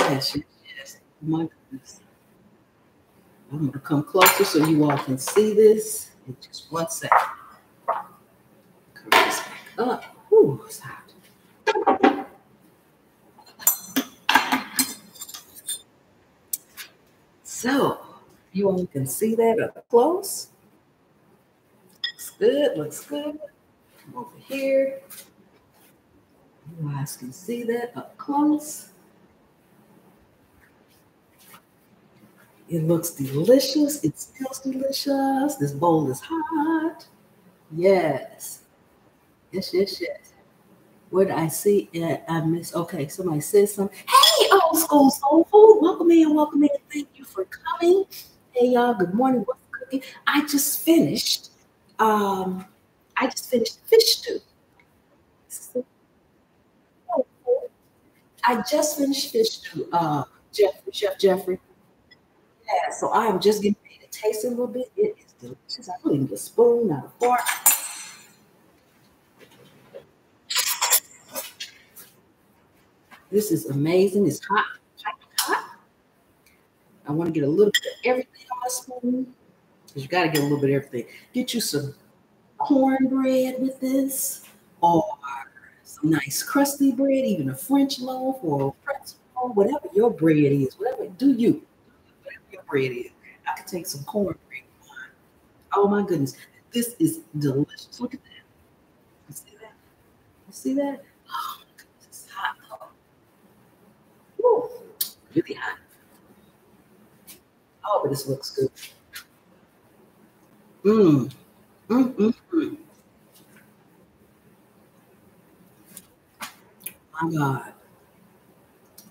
Yes, yes, yes. My goodness. I'm going to come closer so you all can see this in just 1 second. Come this back up. Ooh, it's hot. So, you all can see that up close. Looks good, looks good. Come over here. You guys can see that up close. It looks delicious. It smells delicious. This bowl is hot. Yes. Yes, yes, yes. Where did I see it? I missed. Okay, somebody said something. Hey, old school soul food. Welcome in, welcome in. Thank you for coming. Hey, y'all. Good morning. What's cooking? I just finished the fish stew. I just finished fish stew, Chef Jeffrey. Yeah, so I am just getting ready to taste it a little bit. It is delicious. I don't need a spoon, not a fork. This is amazing. It's hot, hot, hot. I want to get a little bit of everything on my spoon. Because you got to get a little bit of everything. Get you some cornbread with this, or some nice crusty bread, even a French loaf or a pretzel, whatever your bread is. Whatever your bread is. I could take some cornbread. Oh my goodness. This is delicious. Look at that. You see that? You see that? Really hot. Oh, but this looks good. Mmm. Mmm, mmm, mmm. My God.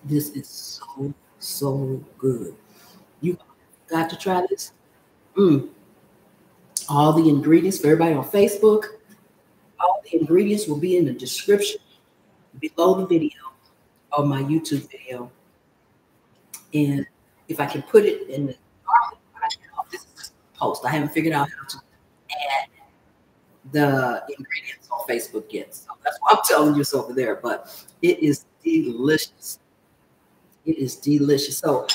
This is so, so good. You got to try this. Mmm. All the ingredients for everybody on Facebook. All the ingredients will be in the description below the video of my YouTube video. And if I can put it in the post, I haven't figured out how to add the ingredients on Facebook yet. So that's why I'm telling you it's over there. But it is delicious. It is delicious. So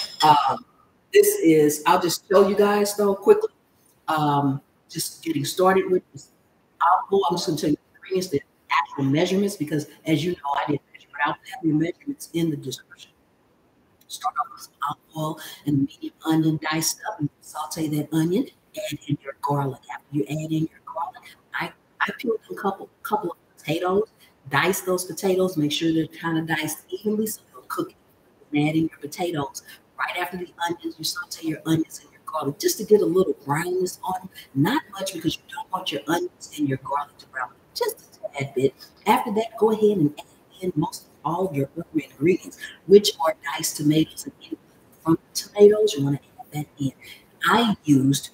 this is, I'll just show you guys though quickly. Just getting started with this. I'm just going to tell you the ingredients, the actual measurements, because as you know, I didn't measure it out. I have your measurements in the description. Start off with some olive oil and medium onion diced up, and saute that onion. Add in your garlic. After you add in your garlic, I peeled a couple of potatoes. Dice those potatoes. Make sure they're kind of diced evenly so they'll cook. And add in your potatoes right after the onions. You saute your onions and your garlic just to get a little brownness on them. Not much, because you don't want your onions and your garlic to brown. Just a tad bit. After that, go ahead and add in most of all your other ingredients, which are diced tomatoes. Again, from the tomatoes, you want to add that in. I used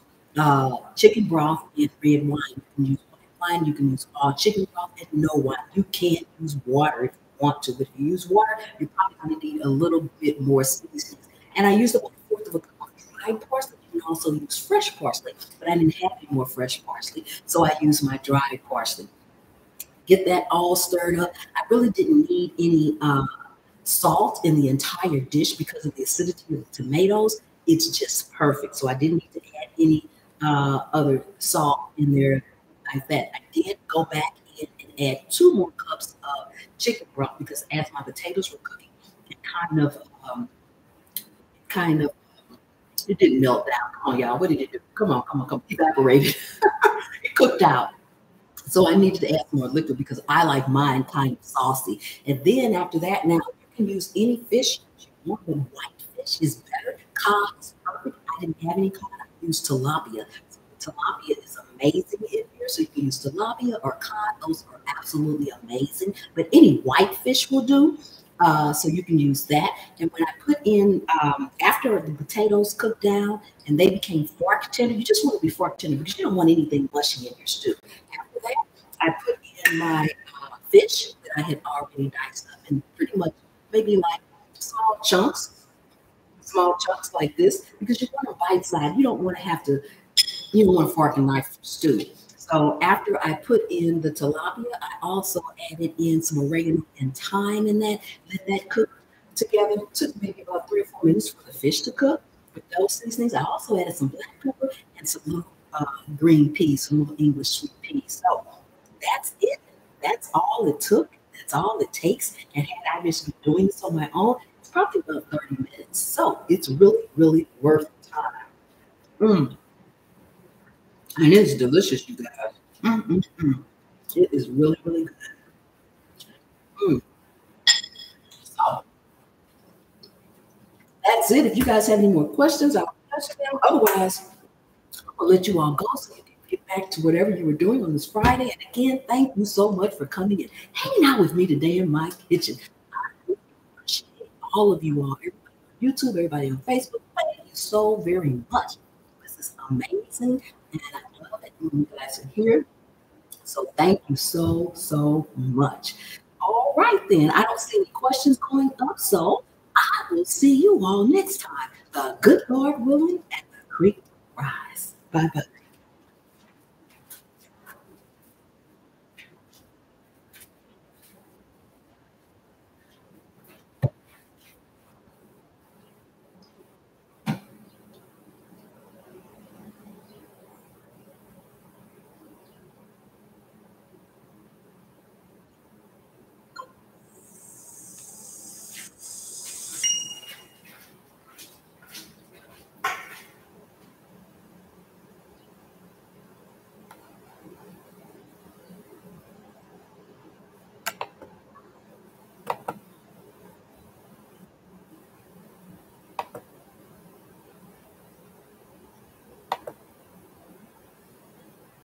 chicken broth and red wine. You can use wine, you can use all chicken broth and no wine. You can't use water if you want to, but if you use water, you're probably going to need a little bit more seasoning. And I used about a fourth of a cup of dried parsley. You can also use fresh parsley, but I didn't have any more fresh parsley, so I used my dried parsley. Get that all stirred up. I really didn't need any salt in the entire dish because of the acidity of the tomatoes. It's just perfect, so I didn't need to add any other salt in there like that. I did go back in and add 2 more cups of chicken broth because as my potatoes were cooking, it kind of it didn't melt down. Come on, y'all, what did it do? Come on, evaporated. It cooked out. So I needed to add some more liquid because I like mine kind of saucy. And then after that, now you can use any fish you want, but white fish is better. Cod is perfect. I didn't have any cod. I used tilapia. So tilapia is amazing in here. So you can use tilapia or cod. Those are absolutely amazing. But any white fish will do. So you can use that. And when I put in, after the potatoes cooked down and they became fork tender, you just want to be fork tender because you don't want anything mushy in your stew. After that, I put in my fish that I had already diced up and pretty much maybe like small chunks like this, because you want a bite size. You don't want to have to, you don't want a fork and knife stew. So after I put in the tilapia, I also added in some oregano and thyme in that. Let that cook together. It took maybe about 3 or 4 minutes for the fish to cook. With those seasonings, I also added some black pepper and some little green peas, some little English sweet peas. So that's it. That's all it took. That's all it takes. And had I just been doing this on my own, it's probably about 30 minutes. So it's really, really worth the time. And it's delicious, you guys. It is really, really good. So that's it. If you guys have any more questions, I'll answer them. Otherwise, I'm going to let you all go so you can get back to whatever you were doing on this Friday. And again, thank you so much for coming and hanging out with me today in my kitchen. I really appreciate all of you all. Everybody on YouTube, everybody on Facebook, thank you so very much. This is amazing. And I love it when you guys are here. So thank you so, so much. All right, then. I don't see any questions going up, so I will see you all next time. The good Lord willing, and the creek will rise. Bye-bye.